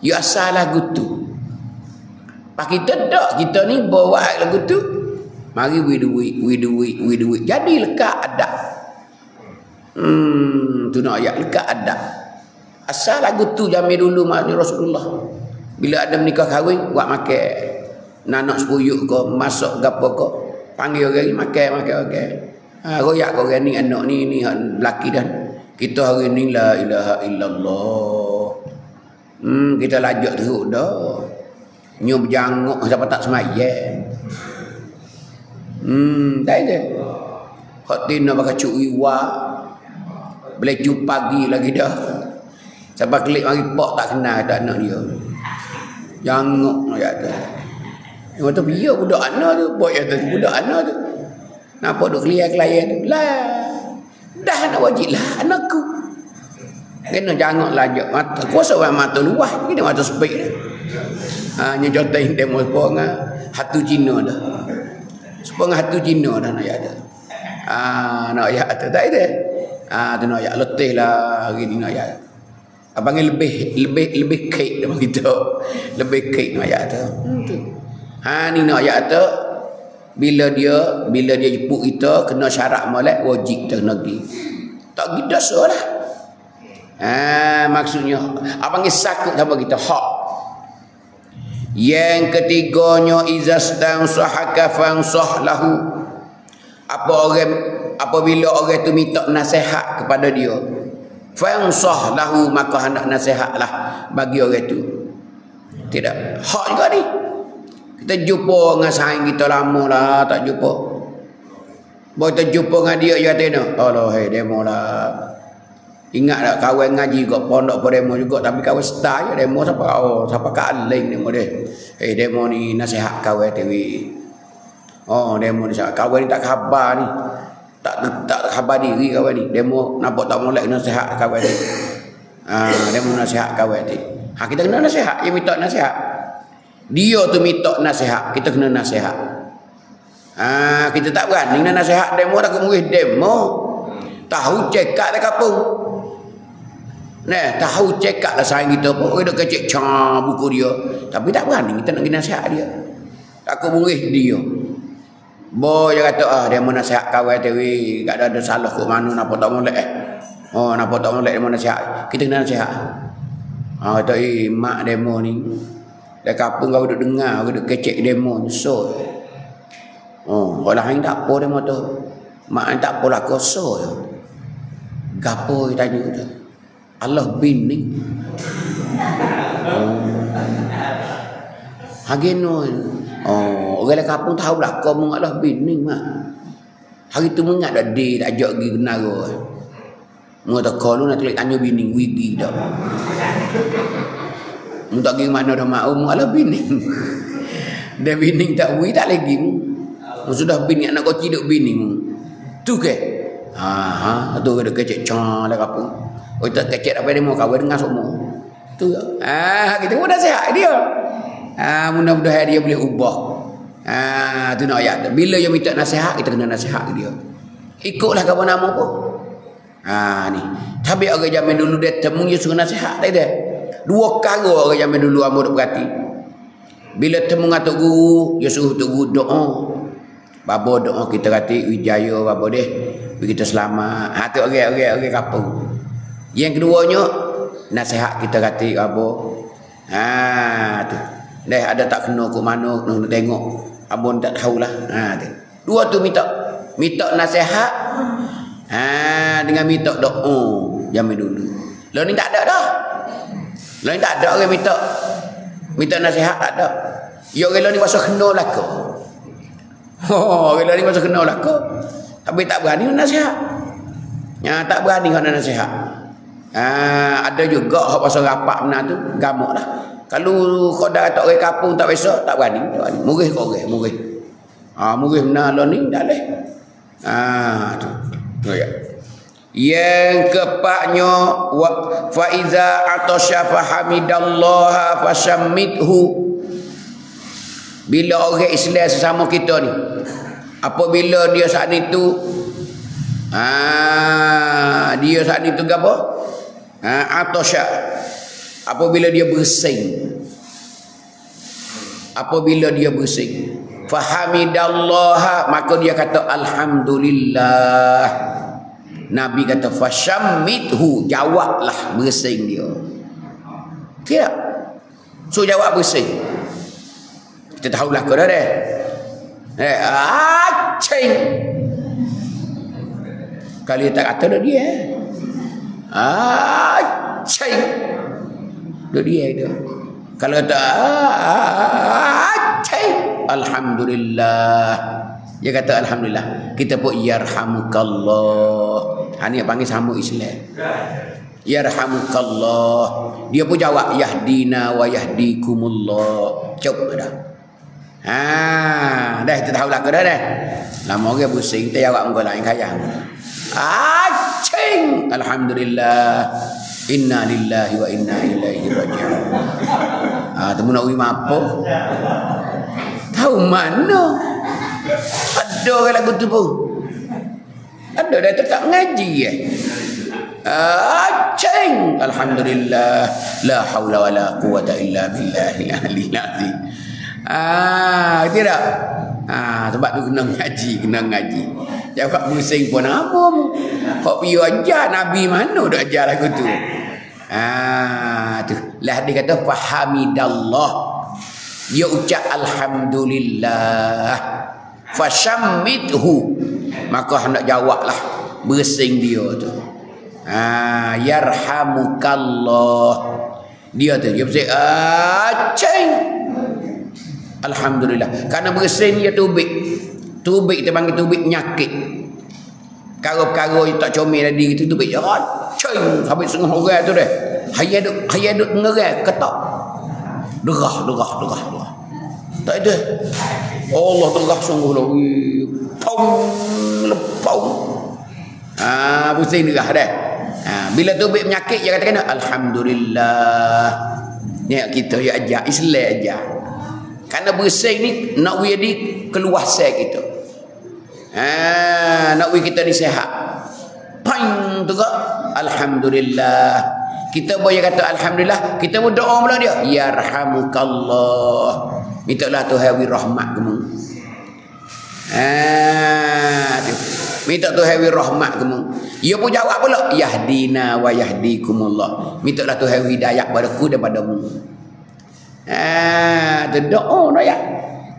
Ya asal lagu tu. Pak kita tak, kita ni bawa lagu tu. Mari we duit, we duit, we duit. Jadi lekat adab. Hmm, tu nak ayat lekat adab. Asal lagu tu jamin dulu makna Rasulullah. Bila ada menikah kahwin, buat makan. Nanak sepuyuk ke, masak ke apa ke. Panggil orang makan, makan, makan. Ha, royak ke orang ni, anak ni, ni lelaki dah. Kita hari ni la ilaha illallah. Hmm, kita lajak teruk dah. Nyu berjanguk siapa tak semayang. Hmm, tak ada. Hak tina bakal curi wak. Boleh jumpa pagi lagi dah. Siapa klik mari pak tak kenal tak anak dia. Janguk dia tu. Dia tu dia budak anak tu, boy tu budak anak tu. Napa duk keliar-keliar tu? Lah. Dah nak wajib lah anakku. Kena jangan lajak mata. Kuasa orang mata luah. Kena mata sepik dah. Hanya jotain demo sepengah hatu Cina dah. Sepengah hatu Cina dah nak ayat dah. Haa, nak ayat tu tak ada. Haa, tu nak ayat letih lah. Hari ni nak ayat. Abang ni lebih, lebih, lebih kek dah kita. Lebih kek nak ayat tu. Haa, ni nak ayat tu. Bila dia bila dia jemput kita kena syarat molek wajib kita kena pergi. Tak pergi dosa lah. Ah, maksudnya abang ni sakit sama kita hak. Yang ketiganya izastan sahaka fansah lahu. Apa orang apabila orang tu minta nasihat kepada dia. Fansah lahu maka hendak nasihatlah bagi orang tu. Tidak hak juga ni. Kita jumpa dengan sahabat kita lama lah tak jumpa. Boleh kita jumpa dengan dia je kata ni. Alah hei demo lah. Ingat tak kawan ngaji kat pondok pun demo juga tapi kawan star je demo siapa kau? Siapa kaling demo dia. Hei demo ni nasihat kawan T V. Oh demo ni kawan ni tak khabar ni. Tak tak khabar diri kawan ni. Demo nampak tak molek nasihat kawan ni. Ah demo nasihat kawan ni. Ha kita kena nasihat, dia minta nasihat. Dia tu minta nasihat. Kita kena nasihat. Ha, kita tak berani nak nasihat demo dah kemurid demo. Tahu cekak dah kapung. Nah, tahu cekak dah sayang kita pun. Orang dia kecek cah buku dia. Tapi tak berani kita nak nasihat dia. Takut murid dia. Boy dia kata ah demo nasihat kawan T V. Tak ada ada salah kat mana napa tak molek eh. Oh napa tak molek demo nasihat. Kita kena nasihat. Ah ha, kata eh mak demo ni. Dah kapung kau duduk dengar, kau duduk kecek demo so. Oh, orang lain tak apa demo tu. Mak tak apa lah kosor. Gapo tanya tu. Allah bin ni. Hageno. Oh, orang kapung tahu lah kau mung Allah bin ni mak. Hari tu mengat dah dia tak ajak pergi kenara. Mung tak call nak klik tanya bini widi dak. Untuk pergi mana dah mak umur ala bining. Dia bining tak wui tak lagi. Sudah bining nak kau ciduk bining. Tu ke? Ha ha, tu ada kecek cha lah apa. Oi tak kecek apa dia mau kahwin dengan semua. Tu ya. Ah kita mudah sihat dia. Ah mudah-mudahan dia boleh ubah. Ah tu nak ayat. Bila dia minta nasihat kita kena nasihat dia. Ikutlah kau nama apa. Ah ni. Tapi orang zaman dulu dia temu dia suruh nasihat tak dia. Dua perkara orang zaman dulu ambo duk berhati. Bila temu ngatuk guru, dia suruh tok guru doa. Babo doa kita kata wijaya babo deh. Bagi kita selamat. Ha tu orang-orang kampung. Yang keduanya nasihat kita kata babo. Ha tu. Deh ada tak kena ke mana kena tengok. Abang tak tahulah. Ha tu. Dua tu minta. Minta nasihat. Ha dengan minta doa zaman dulu. Lah ni tak ada dah. Lain tak ada orang minta minta nasihat tak ada. Ya orang ni masa kena belaka. Oh, orang ni masa kena belaka. Tapi tak berani nasihat. Ya tak berani kau nak nasihat. Ah ha, ada juga hak pasal rapat benar tu gamuklah. Kalau kau dah kata orang kampung tak besok tak berani. Murih kau orang, murih. Ah murih benar lah ni tak leh. Ah tu. Oh, ya. Yang keempatnya fa iza atasya fahamidallaha fasammithu. Bila orang Islam sesama kita ni apabila dia saat itu ah dia saat itu ke apa? Ah atasya apabila dia bersing. apabila dia bersih. Fahamidallaha, maka dia kata alhamdulillah. Nabi kata fasyammidhu, jawablah bersih dia. Tidak. So jawab bersih. Kita tahulah kau dah deh. Eh, acing. Kali tak kata dah dia. Acing. Dah dia dah. Kalau kata acing, alhamdulillah. Dia kata alhamdulillah. Kita pun yarhamukallah. Ha ni panggil sama Islam. Yarhamukallah. Dia pun jawab yahdina wa yahdikumullah. Cukup dah. Ha, dah kita tahu lah ke dah dah. Lama orang pusing kita jawab engkau lain kaya. Acing. Alhamdulillah. Inna lillahi wa inna ilaihi raji'un. Ah, temu nak uim apa? Tahu mana? Ada ke lagu tu pun. Ada dah tetap ngaji eh. Acing. Alhamdulillah. La haula wa la quwata illa billahil aliyil azim. Ah, tidak. Ah, sebab tu kena ngaji, kena ngaji. Jawab pusing pun apa mu? Kau pergi ajar Nabi mana dah ajar lagu tu. Ah, tu. Lah dia kata fahamidallah. Dia ucap alhamdulillah. Fasyammidhu. Maka hendak jawablah bersing dia tu. Ah, yarhamukallah. Dia tu dia pusing acing. Alhamdulillah. Karena bersin dia tubik. Tubik kita panggil tubik nyakit. Perkara-perkara yang tak comel tadi itu tubik. Acing. Habis setengah orang tu deh. Hayat duk, hayat duk ngerai ketak. Derah, derah, derah, derah. Tak ada. Allah derah sungguh lah. Pong, lepong. Ah, pusing derah deh. Ha, bila tubik penyakit dia kata kena alhamdulillah. Ni kita yang ajar Islam ajar. Karena bersih ni nak we di keluasan kita. Ha, nak we kita ni sihat. Pang tu alhamdulillah. Kita boleh kata alhamdulillah, kita pun doa pula dia. Yarhamukallah. Mintalah Tuhan wi rahmat kamu. Ah, minta Tuhan wi rahmat kamu. Dia pun jawab pula yahdina wa yahdikumullah. Mintalah Tuhan hidayah padaku dan padamu. Ah, tu doa nak ya.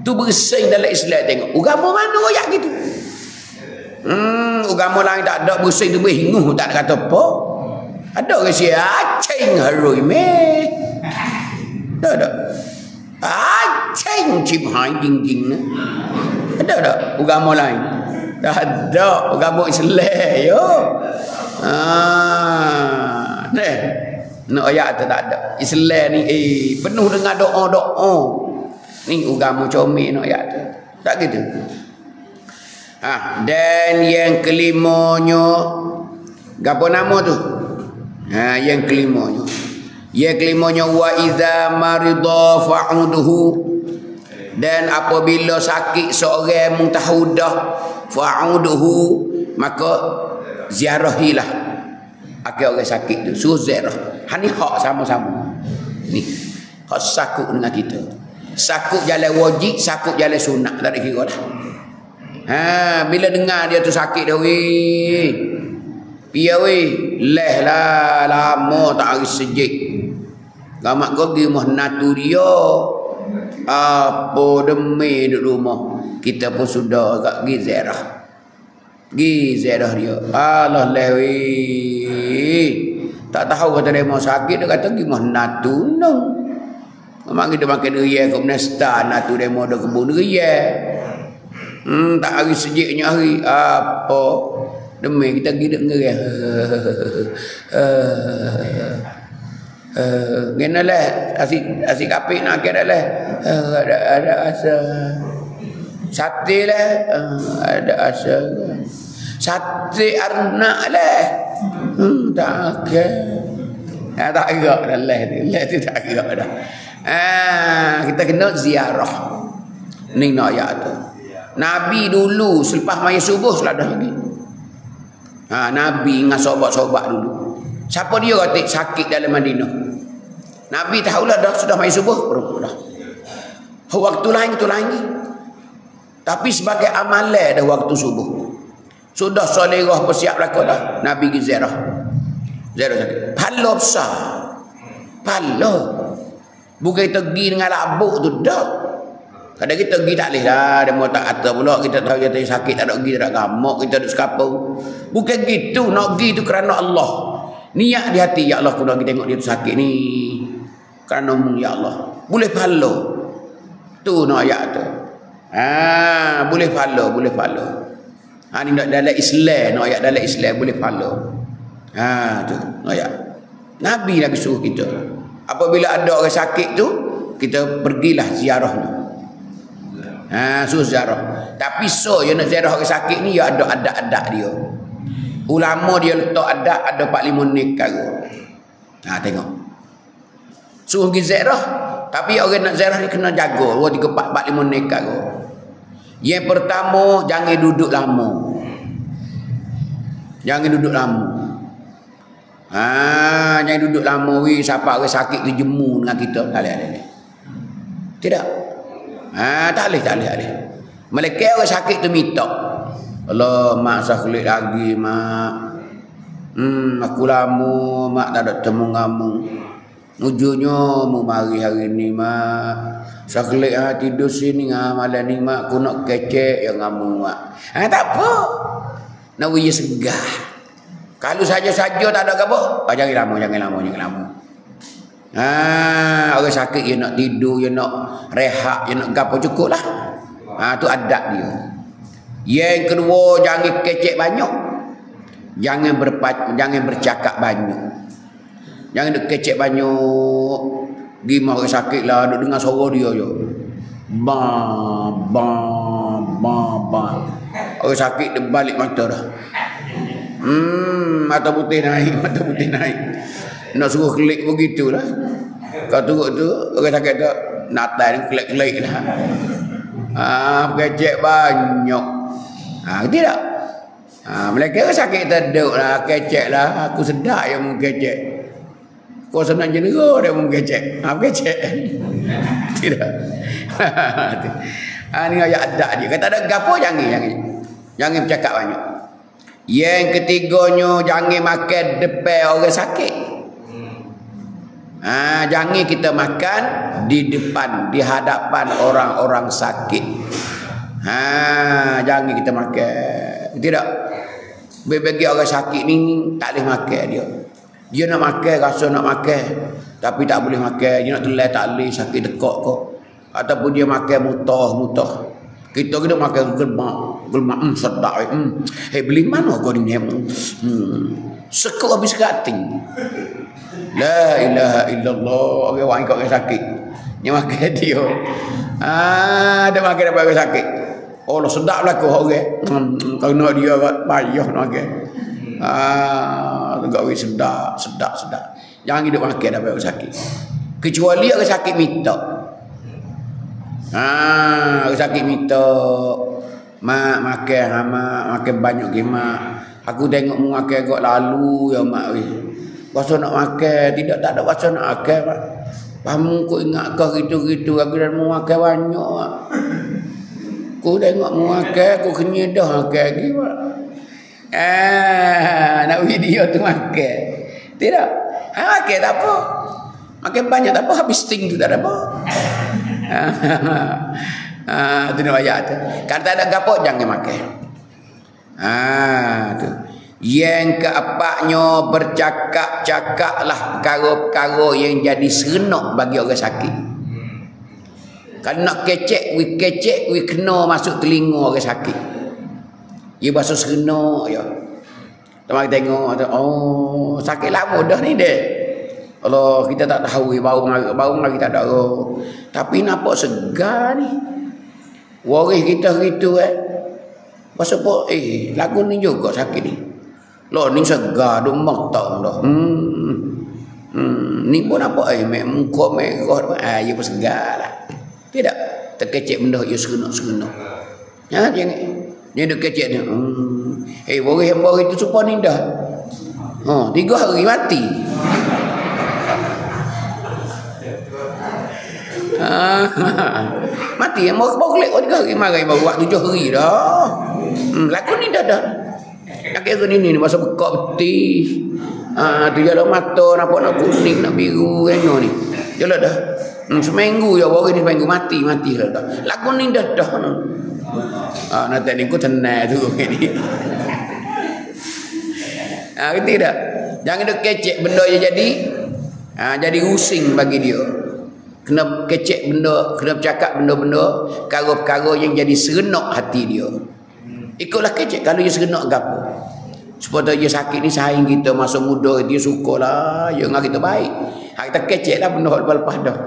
Tu bersih dalam Islam tengok. Agama mana ayat gitu? Hmm, agama lain tak ada bersih tu bingung tak ada kata apa. Ada ke si acing harui meh. Tak ada. Acing cip hai jing jing. Ada tak agama lain? Tak ada agama Islam yo. Ha. Neh. Nak ayat tu tak ada. Islam ni eh penuh dengan doa-doa. Ni agama comel nak ayat tu. Tak gitu. Ah, dan yang kelimanya gapo nama tu? Ha, yang kelimanya. Yang kelimanya wa idza marida fa'uduhu. Dan apabila sakit seorang mentahudah fa'uduhu, maka ziarahilah akhir orang sakit tu. Suruh ziarah. Ha ni hak sama-sama. Ni hak sakut dengan kita. Sakut jalan wajib, sakut jalan sunat, tak ada kira dah. Ha, bila dengar dia tu sakit dah weh. Pia weh, leh lah lama tak hari sejik. Gamak gogi mah natu dia. Apa demi duduk rumah. Kita pun sudah agak pergi ziarah. Pergi ziarah dia. Allah leh weh. Tak tahu kata dia mau sakit, dia kata pergi mah natu no. Gamak kita makan ria kat Benasta, natu dia mau dah kebun ria. Hmm, tak hari sejiknya hari. Apa? Demi kita pergi dek ngereh. Kena lah. Asyik kapik nak kira lah. Ada asa. Sate lah. Ada asa. Sate arnak lah. Tak kira. Tak kira dah lah. Lah tu tak kira dah. Kita kena ziarah. Ni nak ayat tu. Nabi dulu selepas maya subuh seladah lagi. Ha, Nabi dengan sobat-sobat dulu. Siapa dia kata sakit dalam Madinah? Nabi tahulah dah sudah mai subuh perempuan dah. waktu lain tu lagi. Tapi sebagai amalan dah waktu subuh. Sudah solerah bersiap belakang dah. Nabi pergi ziarah. Ziarah sakit. Pahala besar. Pahala. Bukan kita pergi dengan labuk tu dah. Kadang kita pergi tak boleh lah. Dia mahu tak atas pula. Kita tahu kita sakit tak ada pergi. Tak ada gamuk. Kita ada sekapau. Bukan gitu. Nak pergi tu kerana Allah. Niat di hati. Ya Allah aku nak pergi tengok dia tu sakit ni. Kerana ya Allah. Boleh pahala. Tu nak ayat tu. Ah, boleh pahala, boleh pahala. Ha ni dalam Islam, nak ayat dalam Islam boleh pahala. Ha tu, nak ayat. Nabi Nabi suruh kita. Apabila ada orang sakit tu, kita pergilah ziarah tu. Ha suruh ziarah. Tapi so yang nak ziarah orang sakit ni ya ada adat-adat dia. Ulama dia letak adat ada empat puluh lima nikah. Ha tengok. Suruh pergi ziarah, tapi orang nak ziarah ni kena jaga dua tiga empat empat lima nikah tu. Yang pertama, jangan duduk lama. Jangan duduk lama. Ah, jangan duduk lama. Weh, siapa orang sakit tu jemu dengan kita. Tak boleh, tak boleh. Tidak. Ah, tak boleh, tak boleh, tak boleh. Malaikat orang sakit tu minta. Allah, mak saya kulit lagi, mak. Hmm, aku lama, mak tak ada temu kamu. Ujungnya, mu mari hari ni, mak. Saklik ha, tidur sini ha, malam ni mak aku nak kecek yang kamu mak. Ha tak apa. Nak uji segah. Kalau saja-saja tak ada apa, ha, jangan lama, jangan lama, jangan lama. Ha orang sakit dia nak tidur, dia nak rehat, dia nak gapo cukuplah. Ha tu adab dia. Yang kedua jangan kecek banyak. Jangan berpa jangan bercakap banyak. Jangan kecek banyak. Gimah orang sakit lah, duduk dengar suara dia je. Bam, bam, bam, bam. Orang sakit dia balik mata dah. Hmm, mata putih naik, mata putih naik. Nak suruh kelik begitu lah. Kalau turut tu, orang sakit tu natal, kelik-kelik lah. Haa, kecek banyak. Haa, tidak. Haa, mereka orang sakit terduk lah, kecek lah. Aku sedap yang mau kecek. Kau senang jenera dia pun kecek. Ha, kecek. Tidak. Ha, ni ayat adat dia. Kata ada gapo jangan, jangan. Jangan bercakap banyak. Yang ketiganya, jangan makan depan orang sakit. Ha, jangan kita makan di depan, di hadapan orang-orang sakit. Ha, jangan kita makan. Tidak. Bagi orang sakit ni tak boleh makan dia. Dia nak makan, rasa nak makan. Tapi tak boleh makan. Dia nak telai tak boleh, sakit dekak kok. Ataupun dia makan mutah, mutah. Kita kena makan gelmak. Gelmak, hmm, sedap. Hmm. Hei, beli mana kau ni? Hmm. Sekut habis kating. La ilaha illallah. Orang orang ikut orang sakit. Dia makan dia. Ah, dia makan daripada orang sakit. Allah sedap lah kau orang. Hmm. Kalau nak dia, payah nak makan. Ah. Gawi sedap, sedap, sedap. Jangan hidup makan daripada orang sakit. Kecuali orang sakit minta. Haa, orang sakit minta. Mak makan, ha, mak makan banyak ke mak. Aku tengok mu makan agak lalu ya mak. Rasa nak makan, tidak tak ada rasa nak makan mak. Pahamu kau ingat kau gitu-gitu. Aku dah mu makan banyak mak. Aku tengok mu makan, aku kenyai dah makan lagi mak. Ah, nak video tu makan. Tidak. Ha makan tak apa. Makan banyak tak apa, habis ting tu tak ada apa. Ah, tu nak ayat tu. Kalau tak ada gapo jangan makan. Ah, tu. Yang keempatnya bercakap-cakaplah perkara-perkara yang jadi serenak bagi orang sakit. Kalau nak kecek, we kecek, we kena masuk telinga orang sakit. Ia bahasa serenak je. Kita tengok, oh sakit lama dah ni dek. Allah kita tak tahu, baru mari tak ada roh. Tapi nampak segar ni. Waris kita gitu eh. Pasal apa? Eh, lagu ni juga sakit ni. Loh ni segar, duk motong dah. Hmm. Hmm, ni pun apa eh, muka merah. Ah, ia pun segar lah. Tidak. Terkecek benda ia serenak-serenak. Ha, jangan. Dia duk kecek dia. Hmm. Eh, boleh yang boleh itu supaya ni dah. Oh, tiga hari mati. Ha, ha. Mati yang mau boleh kau tiga hari marah baru waktu tujuh hari dah. Hmm, lagu ni dah dah. Akhir ni ni masa buka peti. Ah, tu jalan mata nampak nak kuning, nak biru kena ni. Jalan dah. Hmm, seminggu ya baru ni seminggu mati, mati lah dah. Lagu ni dah dah. Ah, nak tadi ku tenang tu ni. Ah, gitu dah. Jangan duk kecek benda je jadi ha, jadi rusing bagi dia. Kena kecek benda, kena bercakap benda-benda perkara-perkara yang jadi serenak hati dia. Ikutlah kecek kalau dia serenak gapo. Supaya dia sakit ni saing kita masa muda dia sukalah ya dengan kita baik. Ha kita keceklah benda lepas-lepas dah.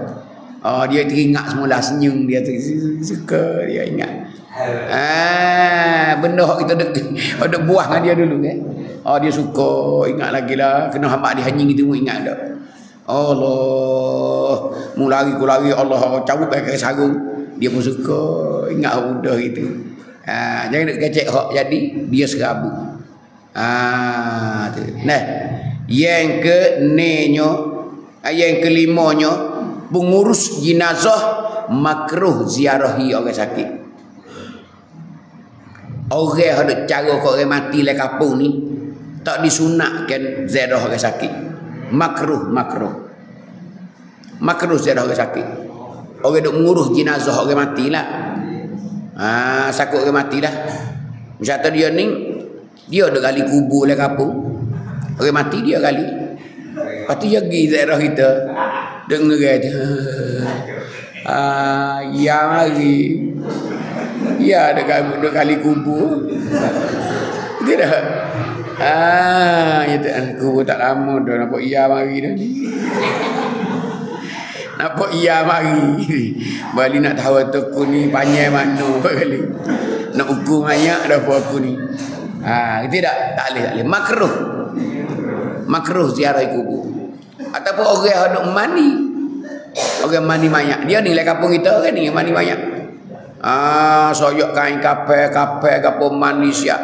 Ah, dia teringat semula senyum dia suka dia ingat. Ah, benda hak kita ada buah dengan dia dulu kan. Ah, dia suka ingat lagi lah kena hamba dia hanying itu ingat dah. Allah mulari kulari Allah cabut pakai sarung dia pun suka ingat udah itu. Ah, jangan nak kecek hak jadi dia serabut. Ah, tu. Nah, yang ke nenyo, yang kelimonyo pengurus jenazah makruh ziarahi orang sakit. Orang hendak cara kau orang mati le kampung ni tak disunatkan ziarah orang sakit. Makruh makruh. Makruh ziarah orang sakit. Orang dok mengurus jenazah orang matilah. Ah, sakut orang matilah. Misalnya dia ni dia ada gali kubur le kampung. Orang mati dia gali. Patu jagi ziarah kita. Dengar dia ah, yang hari ya dekat dua kali kubur tidak ah itu kubur tak lama dah nampak ia mari dah ni nampak ia mari balik nak tahu aku ni panjang mana kali nak ukur banyak dah aku ni ah tidak tak boleh tak boleh makruh makruh ziarah kubur. Ataupun orang yang nak mandi orang mandi banyak dia ni lah kampung kita orang ni mandi banyak ah, soyok kain kapel kapel kapal mandi siap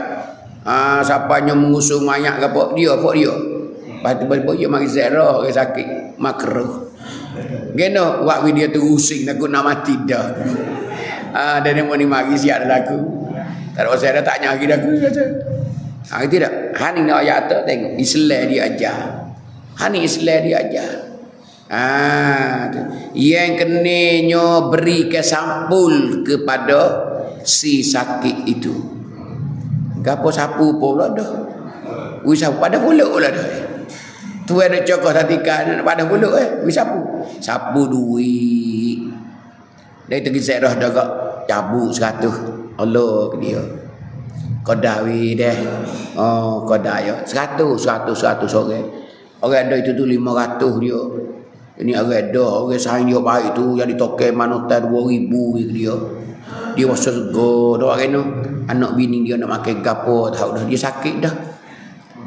ah, siapanya mengusung banyak kapal dia kapal dia lepas tu baru dia mari ziarah orang sakit makruh geno waktu dia tu rusing aku nak mati dah ah, dan dia mandi mari siap dah aku tak ada saya dah tak nyari dah aku kata ah, tidak hani nak ayat tu tengok Islam dia ajar. Hani Islam dia ajar. Ah, yang kenanya beri ke sampul kepada si sakit itu. Gapo sapu pula dah. Ui sapu pada pulak pula dah. Tu ada cokok satikan pada pulak eh. Ui sapu. Sapu duit. Dari tergeser dah dah cabut seratus. Allah ke dia. Kodawi deh. Oh, kodaya. seratus, seratus, seratus orang. Orang ada itu tu lima ratus dia. Ini orang ada. Orang sayang dia baik tu. Jadi toke manutan dua ribu dia. Dia masa segera. Orang kena. Anak bini dia nak makan gapo. Tahu dah. Dia sakit dah.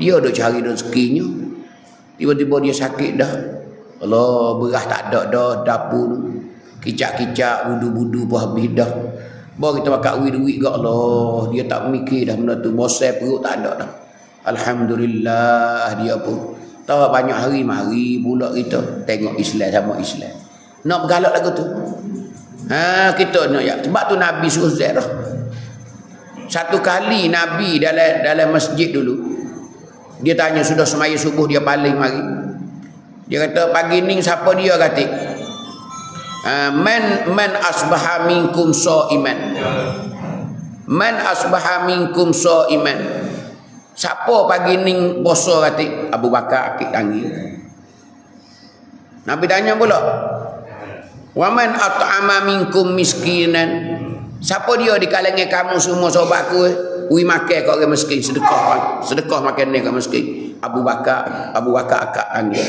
Dia duk cari rezekinya. Tiba-tiba dia sakit dah. Allah beras tak ada dah. Dapur. Kicak-kicak. Budu-budu pun habis dah. Baru kita makan duit-duit ke Allah. Dia tak mikir dah benda tu. Bosel perut tak ada dah. Alhamdulillah dia pun. Tahu banyak hari mari pula kita tengok Islam sama Islam. Nak bergalak lagu tu. Ha kita nak ya. Sebab tu Nabi suruh ziarah. Satu kali Nabi dalam dalam masjid dulu. Dia tanya sudah sembahyang subuh dia paling mari. Dia kata pagi ni siapa dia kata? Man man asbaha minkum shaiman. Man asbaha minkum shaiman. Siapa pagi ni puasa kata Abu Bakar akik tangi. Nabi tanya pula. Wa man at'ama minkum miskinan. Siapa dia di kalangan kamu semua sahabatku eh? Ui makan kat orang miskin sedekah. Sedekah makan ni kat miskin. Abu Bakar Abu Bakar akik tangi.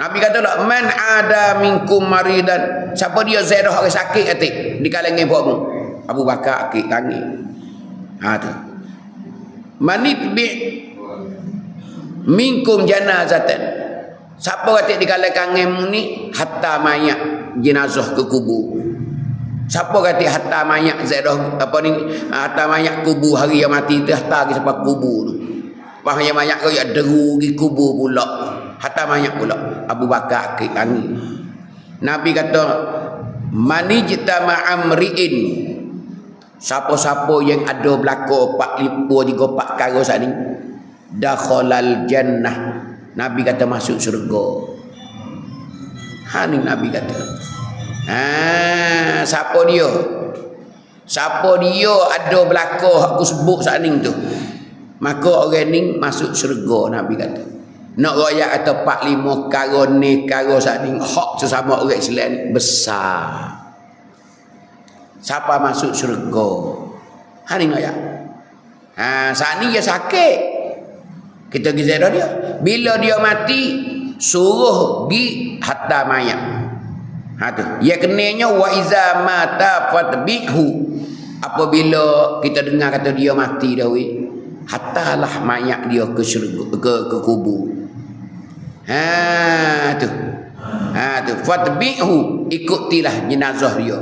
Nabi kata lah man ada minkum maridan. Siapa dia ziarah orang sakit kata di kalangan kamu. Abu Bakar akik tangi. Ha tu. Manit bi minkum janazatan. Siapa kata di kalangan kamu ni hatta mayat jenazah ke kubur. Siapa kata hatta mayat ziarah apa ni hatta mayat kubur hari yang mati tu hatta ke sampai kubur tu. Pas yang mayat kau ya deru ke kubur pula. Hatta mayat pula Abu Bakar ke tangi. Nabi kata Manijtama amriin, siapa-siapa yang ada belako pak lipo di gopak karo saat ni, dakhalal jannah, Nabi kata masuk surga. Haning Nabi kata, ah, siapa dia? Siapa dia ada belako aku sebut saat ni tu, maka orang ni masuk surga, Nabi kata. Nak royak atau pak lima karo ni karo saat ni, hak sesama orang Islam besar. Siapa masuk surga? Hari ni royak. Ha, saat ni dia sakit. Kita kisah dia. Bila dia mati, suruh bi hatta mayat. Ha tu. Dia kenanya wa iza mata fatbihu. Apabila kita dengar kata dia mati dah weh, hattalah mayat dia ke surga, ke ke kubur. Ha tu. Ha tu fatbihu, ikutilah jenazah dia.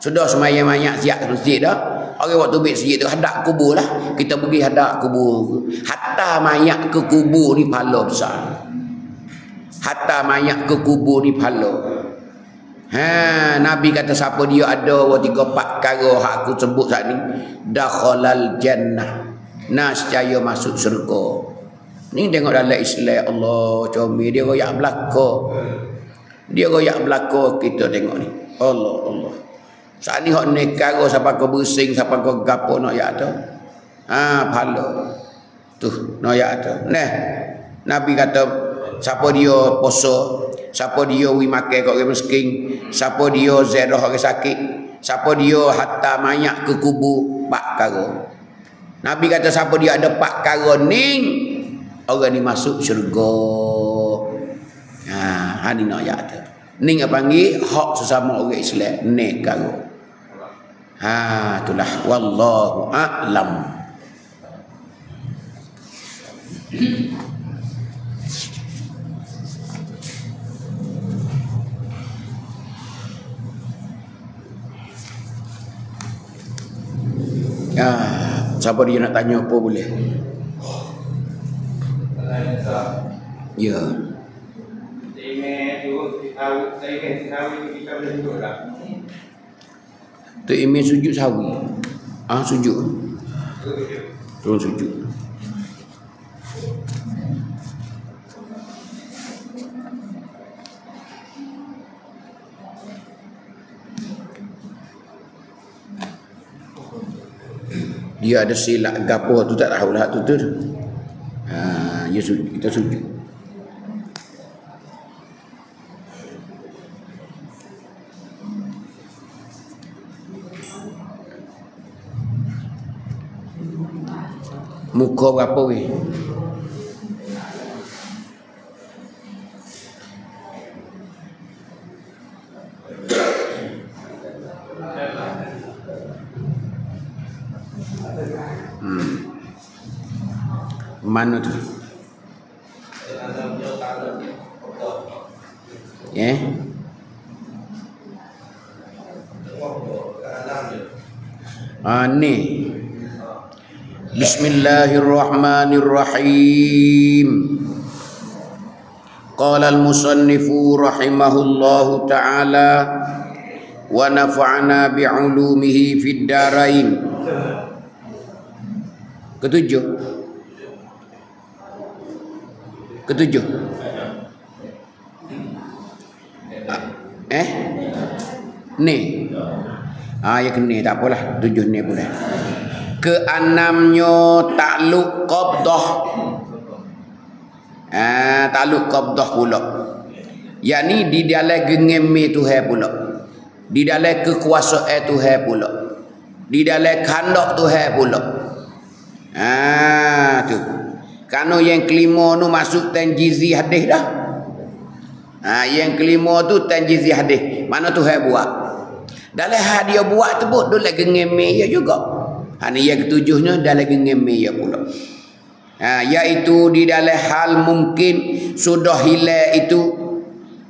Sudah semayang mayat siap masjid dah. Orang waktu bait masjid tu hadap kubur lah. Kita pergi hadap kubur. Hatta mayat ke kubur ni pahala besar. Hatta mayat ke kubur ni pahala. Ha, Nabi kata siapa dia ada wa tiga pak perkara hak aku sebut saat ni, dakhalal jannah. Nas caya masuk surga. Ni tengok dalam Islam Allah comel dia royak belaka. Dia royak belaka kita tengok ni. Allah Allah. Saat ni hok nekar siapa kau bersing siapa kau gapo nak yak tu. Ah pahala. Tu nak yak tu. Nah. Nabi kata siapa dia poso, siapa dia wi makan kat orang miskin, siapa dia ziarah orang sakit, siapa dia hatta mayat ke kubur pak karo. Nabi kata siapa dia ada pak karoning orang ni masuk syurga. Ha hani nak ayat tu. Ning panggil hak sesama orang Islam ne karo. Ha itulah wallahu a'lam. Ah siapa dia nak tanya apa boleh? Ya. Tu imin sujud sawi. Ah sujud. Turun sujud. Dia ada silap gapo tu tak tahu lah tu tu. Ha ya sujud kita sujud. Muka berapa weh? Mana tu? Eh? Ah ni. Bismillahirrahmanirrahim. Qala al-musannifu rahimahullahu ta'ala wa nafa'ana bi'ulumihi fid darain. Ketujuh. Ketujuh. Eh? Ni. Ah ya kena tak apalah, tujuh ni boleh. Keenamnya takluk qabdah. Ah takluk qabdah pula. Yani di dalam gengeme Tuhan pula. Di dalam kekuasaan Tuhan pula. Di dalam kehendak Tuhan pula. Ah tu. Kerana yang kelima tu masuk tanjizi hadis dah. Ha, yang kelima tu tanjizi hadis. Mana Tuhan buat? Dalam hal dia buat tu pun, dia lagi ngemeh dia juga. Ha, ni yang ketujuhnya, dia lagi ngemeh dia pula. Ha, iaitu di dalam hal mungkin sudah hilang itu,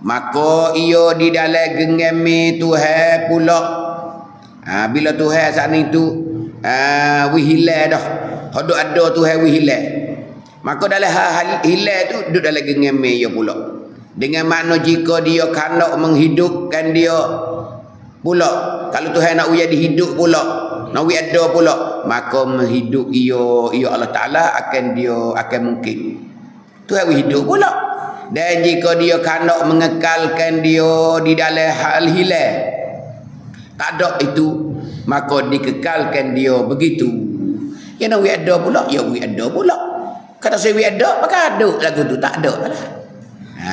maka ia di dalam ngemeh Tuhan pula. Ha, bila Tuhan saat ni tu, ha, we hilang dah. Hadu ada Tuhan we hilang. Maka dalam hal hilal tu duduk dalam gengemeh dia pula. Dengan makna jika dia kehendak menghidupkan dia pula. Kalau Tuhan nak uya dihidup pula, nak uya ada pula, maka hidup ia ia Allah Taala akan dia akan mungkin. Tuhan hidup pula. Dan jika dia kanak mengekalkan dia di dalam hal hilal, tak ada itu, maka dikekalkan dia begitu. Ya nak uya ada pula, ya uya ada pula. Kalau saya uya ada, maka ada lagu tu tak ada lah. Ha,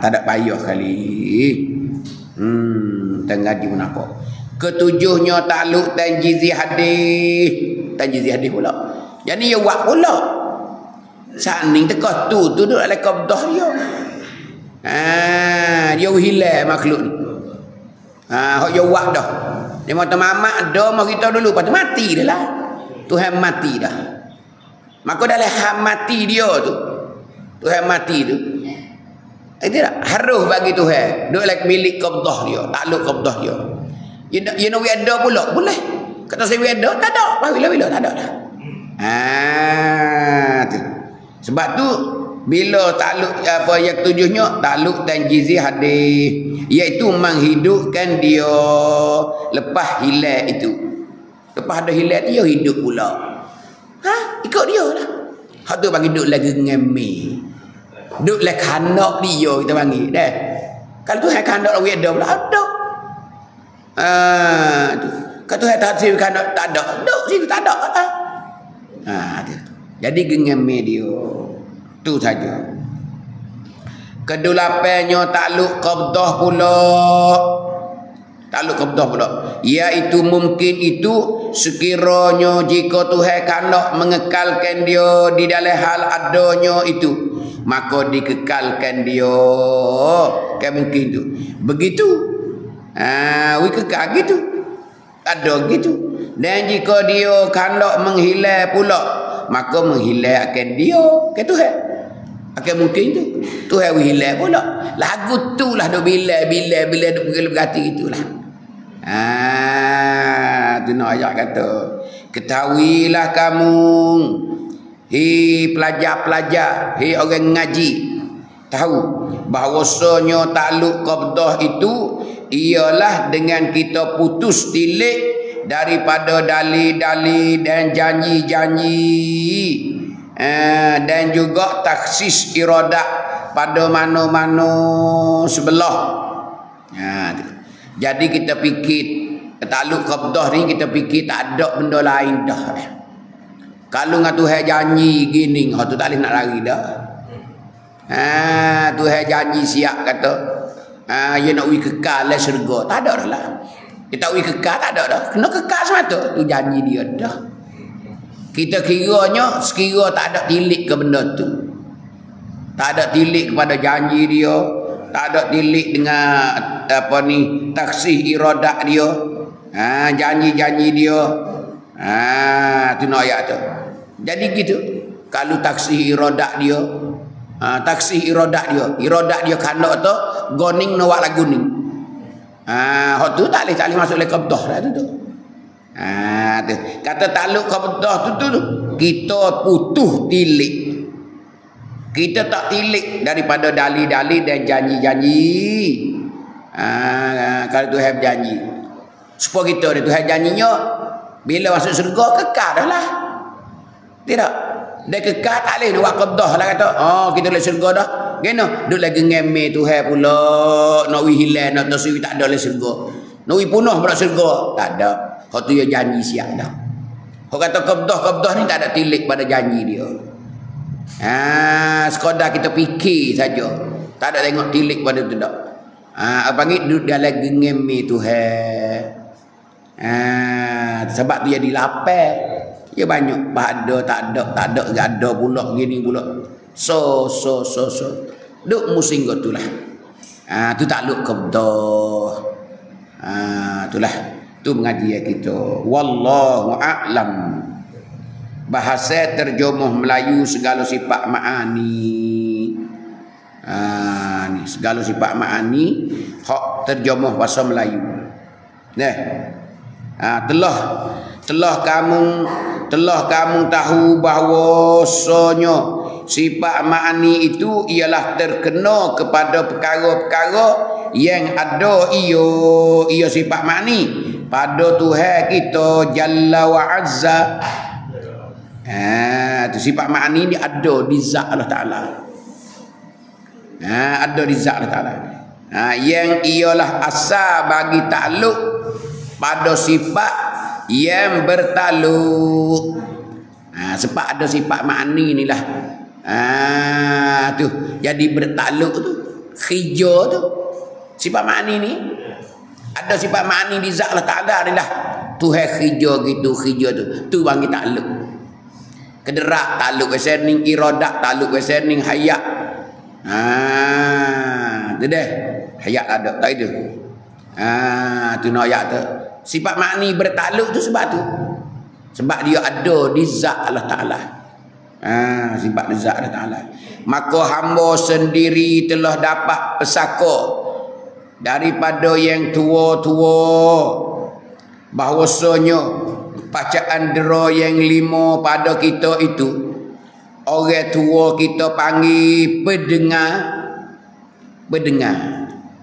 tak ada payah kali. Hmm, tengah di mana kok? Ketujuhnya takluk tanjizi hadis. Tanjizi hadis pula. Yang ni ya buat pula. Saning tekah tu tu duduk dalam qabdah dia. Ha, dia hilang makhluk ni. Ha, hok dia buat dah. Dia mata mamak dah mau kita dulu, lepas tu mati dah lah. Tuhan mati dah. Maka dalam hal mati dia tu. Tuhan mati tu. Tidak harus bagi Tuhan duk like milik qabdah dia, takluk qabdah dia. You know, you know we ada pula boleh. Kata saya we ada, tak ada. Bila-bila tak ada dah. Ah, tu. Sebab tu bila takluk apa yang tujuhnya takluk tanjizi hadis, iaitu menghidupkan dia lepas hilal itu. Lepas dah hilal dia hidup pula. Ha, ikut dia lah. Hak tu bagi duk lagi ngemi. Duk lek kanak dia kita panggil dah. Kalau tu hai kanak orang ada pula ada. Ah tu. Kalau tu hai tak sini kanak tak ada. Duk sini tak ada lah. Ah tu. Jadi gengame dia. Tu saja. Kedulapannya takluk qabdah pula. Takluk qabdah pula. Iaitu mungkin itu sekiranya jika Tuhan kanak mengekalkan dia di dalam hal adanya itu, maka dikekalkan dia. Kan mungkin tu. Begitu. Ah, we kekal gitu. Ada gitu. Dan jika dia kandak menghilang pula, maka menghilang akan dia. Kan Tuhan. Akan mungkin tu. Tuhan we hilang pula. Lagu tu lah dok bila bila bila dok berhati gitulah. Ah, tu nak ajak kata, ketahuilah kamu, hei pelajar-pelajar, hei orang ngaji, tahu bahawasanya takluk qabdah itu ialah dengan kita putus tilik daripada dalil-dalil dan janji-janji, eh, dan juga taksis iradat pada mana-mana sebelah. Nah, jadi kita fikir takluk qabdah ni kita fikir tak ada benda lain dah. Kalau dengan Tuhan janji gini, oh, tu tak boleh nak lari dah. Ah, Tuhan janji siap kata, ah, you nak we kekal lah syurga. Tak ada dah lah. Kita we kekal tak ada dah. Kena kekal semata. Tu janji dia dah. Kita kiranya sekira tak ada tilik ke benda tu. Tak ada tilik kepada janji dia. Tak ada tilik dengan apa ni, taksih iradat dia. Ah, janji-janji dia. Ah, tu nak ayat tu. Jadi gitu. Kalau taksih iradat dia, ah, taksih iradat dia, iradat dia kandak tu goning nawak lagu ni. Ah, hak tu tak boleh tak boleh masuk le qabdah dah tu. Ah, tu. Kata takluk qabdah tu tu kita putuh tilik. Kita tak tilik daripada dalil-dalil dan janji-janji. Ah, kalau Tuhan berjanji. Supaya kita dia Tuhan janjinya bila masuk surga kekal dah lah. Tidak. Dia kekal tak boleh buat qabdah lah kata. Oh, kita boleh surga dah. Geno, duk lagi ngemeh Tuhan pula. Nak we hilang, nak taswi tak ada le surga. Nak we punah pula surga. Tak ada. Hak tu dia janji siap dah. Hak kata qabdah-qabdah ni tak ada tilik pada janji dia. Ah, sekadar kita fikir saja. Tak ada tengok tilik pada tu dak. Ah, apa panggil duk lagi ngemeh Tuhan. Ah, sebab dia dilapar. Dia banyak bahada tak ada, tak ada, tak ada pula gini pula. So so so so. Duk musim gotulah. Ah, tu takluk qabdah. Ah, itulah. Tu pengajian kita. Wallahu a'lam. Bahasa terjemuh Melayu segala sifat maani. Ah, ni segala sifat maani hak terjemuh bahasa Melayu. Nah. Ha, telah telah kamu telah kamu tahu bahawasanya Sifat ma'ani itu ialah terkena kepada perkara-perkara yang ada ia ia sifat ma'ani pada Tuhan kita Jalla wa Azza. Ha, tu sifat ma'ani ni ada di zat Allah Taala. Ha, ada di zat Allah Taala. Ha, yang ialah asal bagi takluk pada sifat yang bertakluk. Ha, sebab ada sifat ma'ani ni lah. Ah tu jadi bertakluk tu hijau tu sifat ma'ani ni ada sifat ma'ani di zat Allah Taala adalah Tuhan hijau gitu hijau tu tu panggil takluk kederak takluk wesening iradak takluk wesening hayat ah tu deh hayat ada tak itu ah tu nak ayat tu sifat ma'ani bertakluk tu sebab tu sebab dia ada di zat Allah Taala. Ah, sifat zat Allah Taala. Maka hamba sendiri telah dapat pesaka daripada yang tua-tua bahawasanya bacaan dera yang lima pada kita itu orang tua kita panggil pendengar pendengar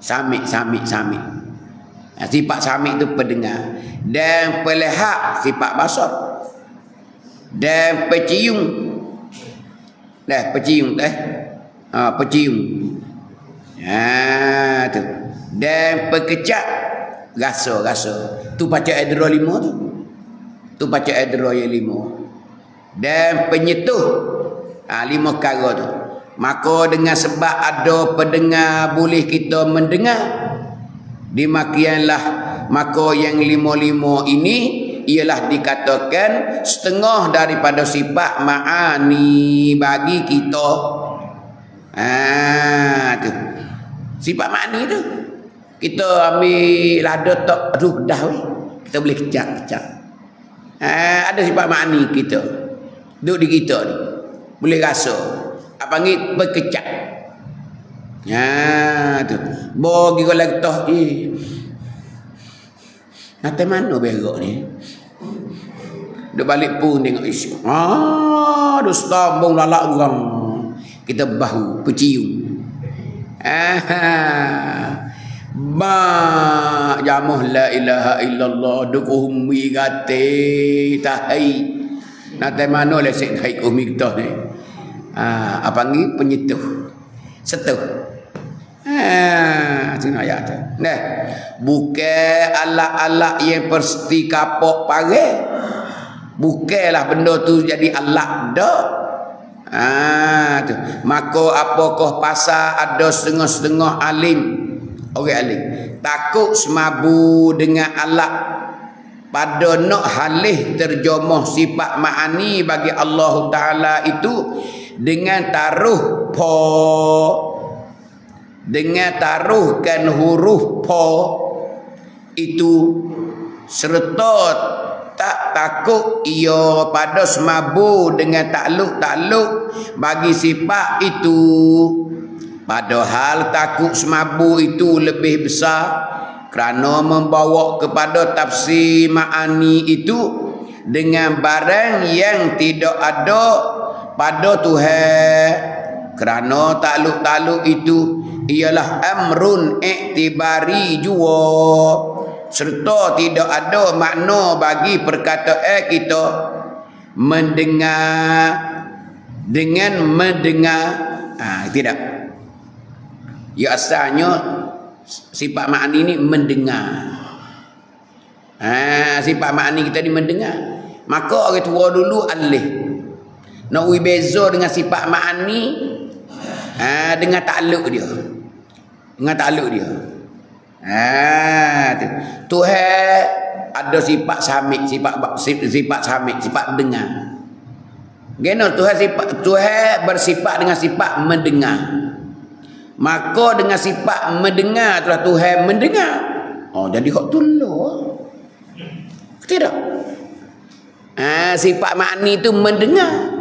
samik samik samik nah, sifat samik tu pendengar dan pelihat sifat basar dan pecium dah pecium teh ah pecium ah tu dan pekecap rasa-rasa tu baca adra lima tu tu baca adra yang lima dan penyetuh ah lima perkara tu maka dengan sebab ada pendengar boleh kita mendengar dimakianlah maka yang lima-lima ini ialah dikatakan setengah daripada sifat ma'ani bagi kita. Ah tu. Sifat ma'ani tu. Kita ambil lada tak aduh dah weh. Kita boleh kecak-kecak. Ah ada sifat ma'ani kita. Duduk di kita ni. Boleh rasa. Apa panggil berkecak. Ah tu. Bagi kalau kita eh nanti mana berok ni? Dia balik pun tengok isu. Ah, dia stabung lalak orang. Kita bahu, pecium. Ah, mak jamuh la ilaha illallah dukuhum wigate tahai. Nanti mana lesik naik umi kita ni? Ah, apa ni penyetuh? Setuh. Ah, sini ayat tu. Nah, bukan alat-alat yang pasti kapok parai. Bukanlah benda tu jadi alat dak. Ah tu. Maka apakah pasal ada setengah-setengah alim? Orang alim takut semabu dengan alat pada nak halih terjemah sifat ma'ani bagi Allah Taala itu dengan taruh po dengan taruhkan huruf po itu serta tak takut ia pada semabu dengan takluk-takluk bagi sifat itu padahal takut semabu itu lebih besar kerana membawa kepada tafsir ma'ani itu dengan barang yang tidak ada pada Tuhan kerana takluk-takluk itu ialah amrun iktibari jua serta tidak ada makna bagi perkataan kita mendengar dengan mendengar ha, tidak ya asalnya sifat ma'ani ini mendengar ha, sifat ma'ani kita ni mendengar maka orang tua dulu alih nak beza dengan sifat ma'ani ha, dengan takluk dia dengan takluk dia ha tu Tuhan ada sifat samik sifat sifat samik sifat dengar geno Tuhan sifat Tuhan bersifat dengan sifat mendengar maka dengan sifat mendengar itulah Tuhan mendengar oh jadi hak tulah tidak ha sifat makni tu mendengar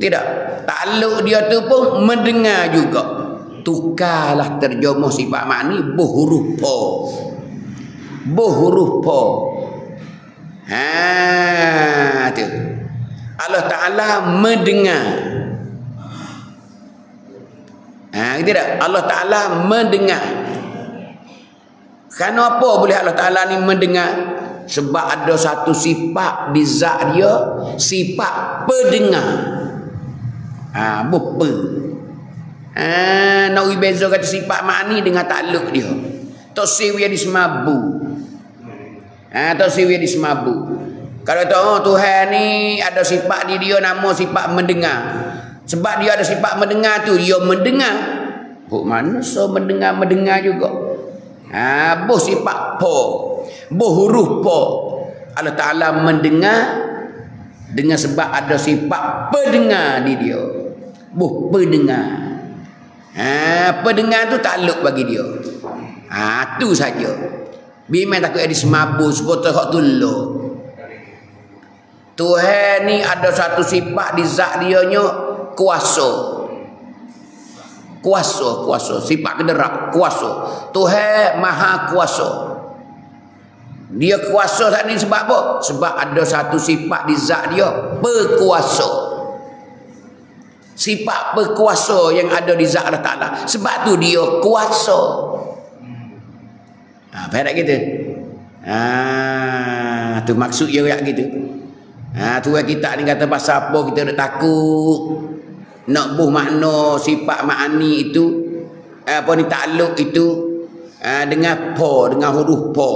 tidak takluk dia tu pun mendengar juga tukarlah terjemah sifat ma'ani buhuruf po buhuruf po ha tu Allah Taala mendengar Ha, tidak? Allah Ta'ala mendengar. Kerana apa boleh Allah Ta'ala ni mendengar? Sebab ada satu sifat di zat dia, sifat pendengar. Ha, bupa. Ha, nari beza kata sifat makni dengan takluk dia. Tafsir dia disemabu. Ha, tafsir dia disemabu. Kalau kata, oh, Tuhan ni ada sifat di dia nama sifat mendengar. Sebab dia ada sifat mendengar tu, dia mendengar. Buk mana so mendengar-mendengar juga. Ha, buh sifat po. Buh huruf po. Allah Ta'ala mendengar dengan sebab ada sifat pendengar di dia. Buh pendengar. Ha, pendengar tu takluk bagi dia. Ha, tu saja. Biar takut ada semabur, sebotol hak tulur. Tuhan ni ada satu sifat di zat dia nya kuasa. Kuasa, kuasa, sifat kederak, kuasa. Tuhan maha kuasa. Dia kuasa saat ni sebab apa? Sebab ada satu sifat di zat dia, perkuasa. Sifat perkuasa yang ada di zat Allah Ta'ala. Sebab tu dia kuasa. Ha, faham tak kita? Ha, tu maksud dia kat gitu. Ha, Tuhan kita ni kata pasal apa kita nak takut nak buh makna sifat ma'ani itu apa ni takluk itu ha, dengan po, dengan huruf po.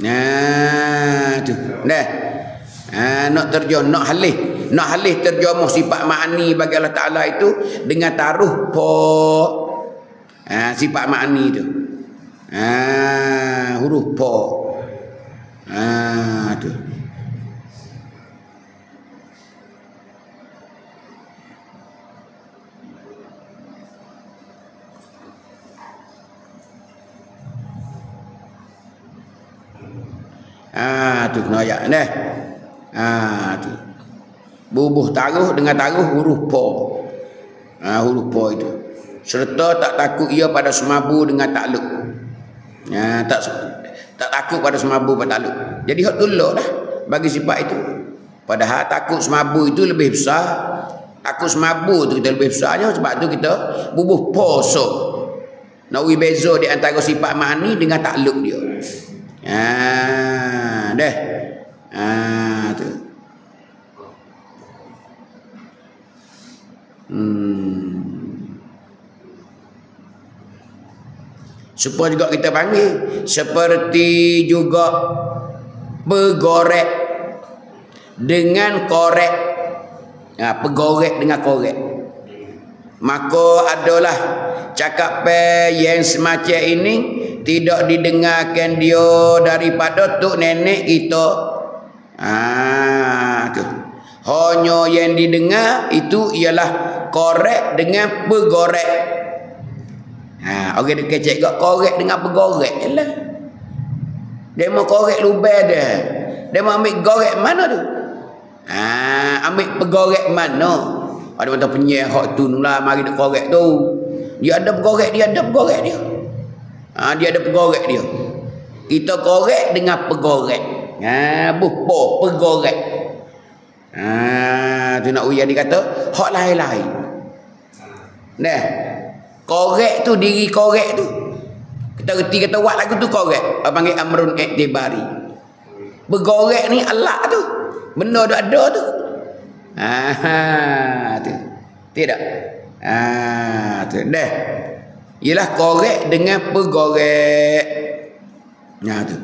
Nah tu dah ha, nak terjemah nak halih nak halih terjemah sifat ma'ani bagi Allah Ta'ala itu dengan taruh po. Ha, sifat ma'ani tu ha, huruf po. Ha, tu ah tu kena ayat ni. Ah tu. Bubuh taruh dengan taruh huruf po. Ah huruf po itu. Serta tak takut ia pada semabu dengan takluk. Ah tak tak takut pada semabu pada takluk. Jadi hak tullah dah bagi sifat itu. Padahal takut semabu itu lebih besar. Takut semabu tu kita lebih besarnya sebab tu kita bubuh po so. Nak beza di antara sifat ma'ani dengan takluk dia. Ah deh. Ah tu. Hmm. Supaya juga kita panggil seperti juga pegorek dengan korek. Ah pegorek dengan korek. Maka adalah cakapan yang semacam ini tidak didengarkan dia daripada tok nenek kita. Ah tu. Hanya yang didengar itu ialah korek dengan pegorek. Ha, orang dia kecek gak korek dengan pegorek lah. Dia mau korek lubang dah. Dia mau ambil gorek mana tu? Ah, ambil pegorek mana? Ada orang penyek hak tu lah mari nak korek tu. Dia ada pegorek, dia ada pegorek dia. Ha, dia ada pegorek dia. Kita korek dengan pegorek. Ha, bupo pegorek. Ha, tu nak uya dia kata hak lain-lain. Nah, korek tu diri korek tu. Kita reti kata wat lagu tu korek. Orang panggil amrun iktibari. Pegorek ni alak tu. Benda dak ada tu. Ha, ha tu. Tidak. Ha, tu dah. Ialah korek dengan pegorek. Nah tu.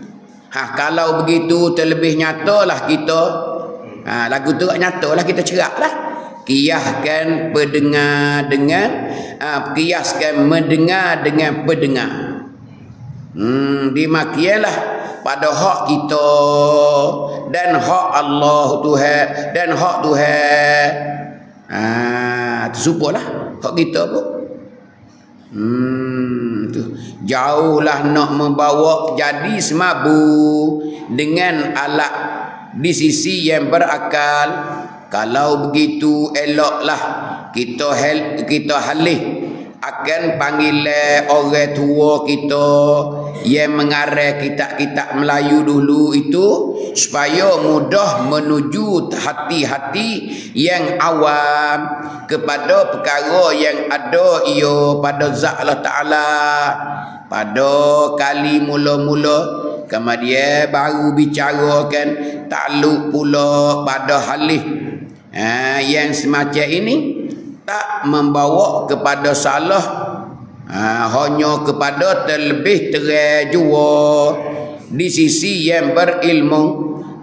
Ha, kalau begitu terlebih nyatalah kita. Ha, lagu tu nyatalah kita ceraklah. Kiaskan pendengar dengan ha, kiaskan mendengar dengan pendengar. Hmm, dimakialah pada hak kita dan hak Allah Tuhan dan hak Tuhan. Ah, ha, supporlah hak kita pun. Hmm, tu. Jauhlah nak membawa jadi semabu dengan alat di sisi yang berakal. Kalau begitu eloklah kita hel, kita halih akan panggilan orang tua kita yang mengarah kitab-kitab Melayu dulu itu supaya mudah menuju hati-hati yang awam kepada perkara yang ada ia pada zat Allah Ta'ala pada kali mula-mula. Kemudian baru bicarakan takluk pula pada halih ha, yang semacam ini tak membawa kepada salah, ha, hanya kepada terlebih terang jua di sisi yang berilmu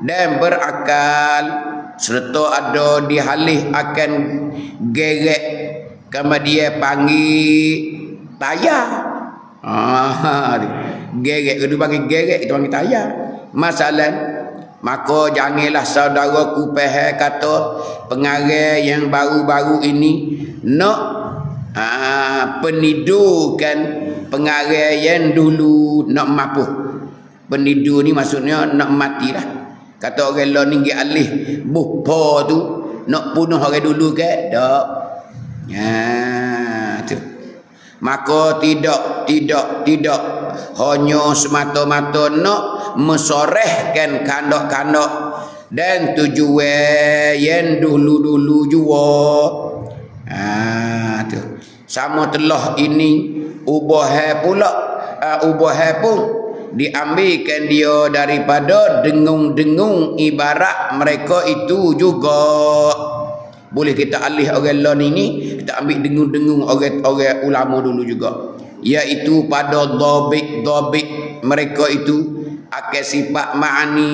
dan berakal serta ada di halih akan gerek. Kemudian panggil tayar ha, gerek kedua panggil gerek itu panggil tayar masalah. Maka janganlah saudaraku pahal kata pengarah yang baru-baru ini nak aa, penidurkan pengarah yang dulu nak mampuh. Penidur ni maksudnya nak matilah. Kata orang lain ni dia alih bupa tu nak bunuh orang dulu ke? Tak. Ha tu. Maka tidak, tidak, tidak hanya semata-mata nak mesorehkan kandak-kandak dan tujuan yang dulu-dulu jua. Ha tu. Sama telah ini ubah pula uh, ubah pun diambilkan dia daripada dengung-dengung ibarat mereka itu juga. Boleh kita alih orang lain ini kita ambil dengung-dengung orang-orang ulama dulu juga, iaitu pada dhabit-dhabit mereka itu akan sifat ma'ani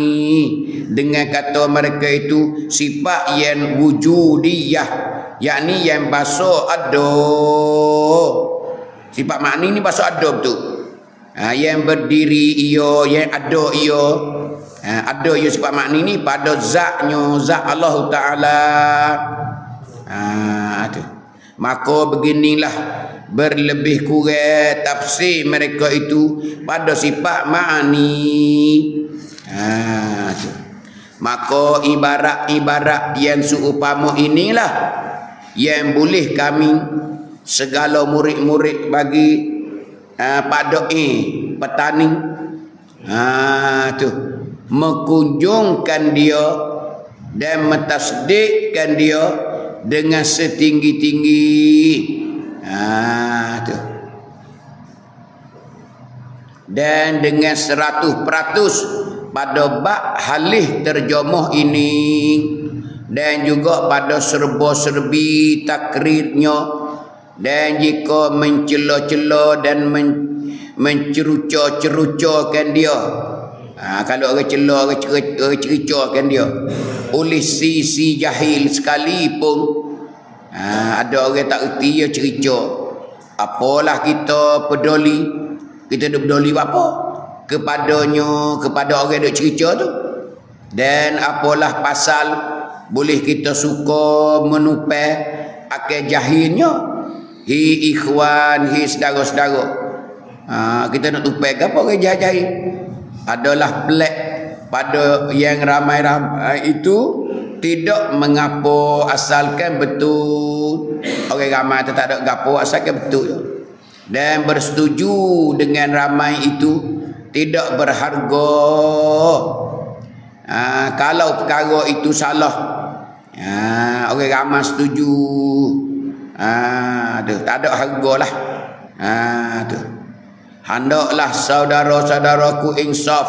dengan kata mereka itu sifat yang wujudiyah, yakni yang bahasa ada. Sifat ma'ani ni bahasa ada betul ha, yang berdiri ia, yang ada ia ha, ada ia sifat ma'ani ni pada zatnya, zat Allah Ta'ala ha, tu. Maka beginilah berlebih kurang tafsir mereka itu pada sifat ma'ani ha, maka ibarat-ibarat yang seumpama inilah yang boleh kami segala murid-murid bagi ha, pada e, petani ha, tu, mengunjungkan dia dan mentasdikkan dia dengan setinggi-tinggi. Ha, tu. Dan dengan seratus peratus pada bak halih terjemah ini dan juga pada serba-serbi takrirnya dan jika mencela-cela dan men menceruca-cerucakan dia ha, kalau orang cela orang cerucakan dia oleh sisi jahil sekalipun. Ha, ada orang tak erti dia cerita. Apalah kita peduli. Kita duk peduli apa? Kepadanya, kepada orang duk cerita tu. Dan apalah pasal boleh kita suka menupai akan jahilnya. Hi ikhwan, hi saudara-saudara. Ha, kita nak tupai ke apa orang jahil-jahil? Adalah black pada yang ramai-ramai itu tidak mengapa asalkan betul. Orang ramai tak ada gapo asalkan betul. Dan bersetuju dengan ramai itu tidak berharga. Ha, kalau perkara itu salah, ha, orang ramai setuju. Ha, tu, tak ada hargalah. Ha, tu. Hendaklah saudara-saudaraku insaf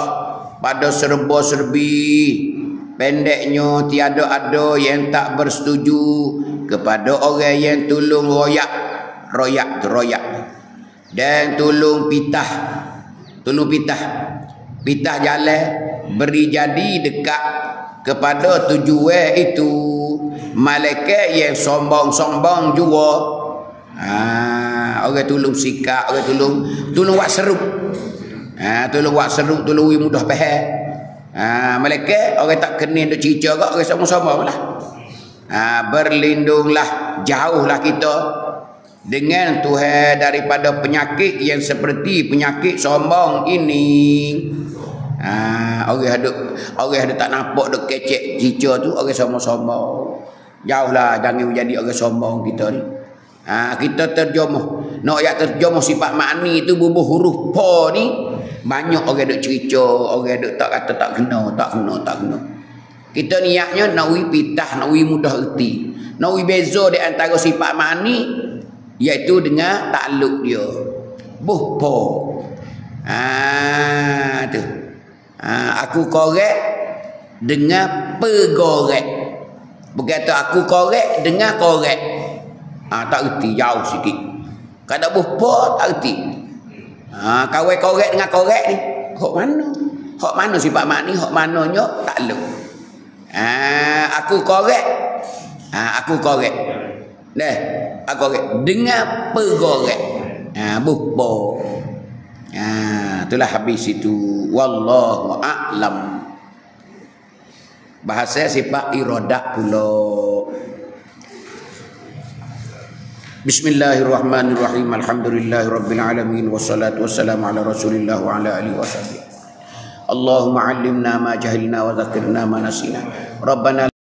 pada serba-serbi. Pendeknya tiada ada yang tak bersetuju kepada orang yang tolong royak, royak tu royak, dan tolong pitah, tolong pitah, pitah jalan beri jadi dekat kepada tujuan itu. Malaikat yang sombong-sombong jua, ha, orang tolong sikap, orang tolong tolong buat seruk, ha, tolong buat seruk, tolong mudah faham. Ha, malaikat orang tak kena duk cerita kau orang sama-sama lah. Ha, berlindunglah, jauhlah kita dengan Tuhan daripada penyakit yang seperti penyakit sombong ini. Ha, orang ada orang ada tak nampak duk kecek cerita tu orang sama-sama. Jauhlah jangan menjadi orang sombong kita ni. Ha, kita terjemuh Nak yak terjemah sifat makni tu bubuh huruf po ni banyak orang dok cerita, orang dok tak kata tak kena, tak kena, tak kena. Kita niatnya nak wi pitah, nak wi mudah erti. Nak wi beza di antara sifat makni iaitu dengan takluk dia. Buh po. Ah tu. Ah aku korek dengan pegorek. Begitu aku korek dengan korek. Ha, tak erti jauh sikit. Kadang bupa tak erti. Ha, kawan korek dengan korek ni. Hak mana? Hak mana sifat mak ni? Hak mananya? Tak luk. Ha, aku korek. Ha, aku korek. Dah. Aku korek. Dengan pegorek. Ha, bupa. Ha, itulah habis itu. Wallahu a'lam. Bahasa sifat iradah pula. Bismillahirrahmanirrahim. Alhamdulillahirabbil alamin wassalatu wassalamu ala Rasulillah wa ala alihi washabbihi. Allahumma 'allimna ma jahilna wa dzakirna ma nasina. Rabbana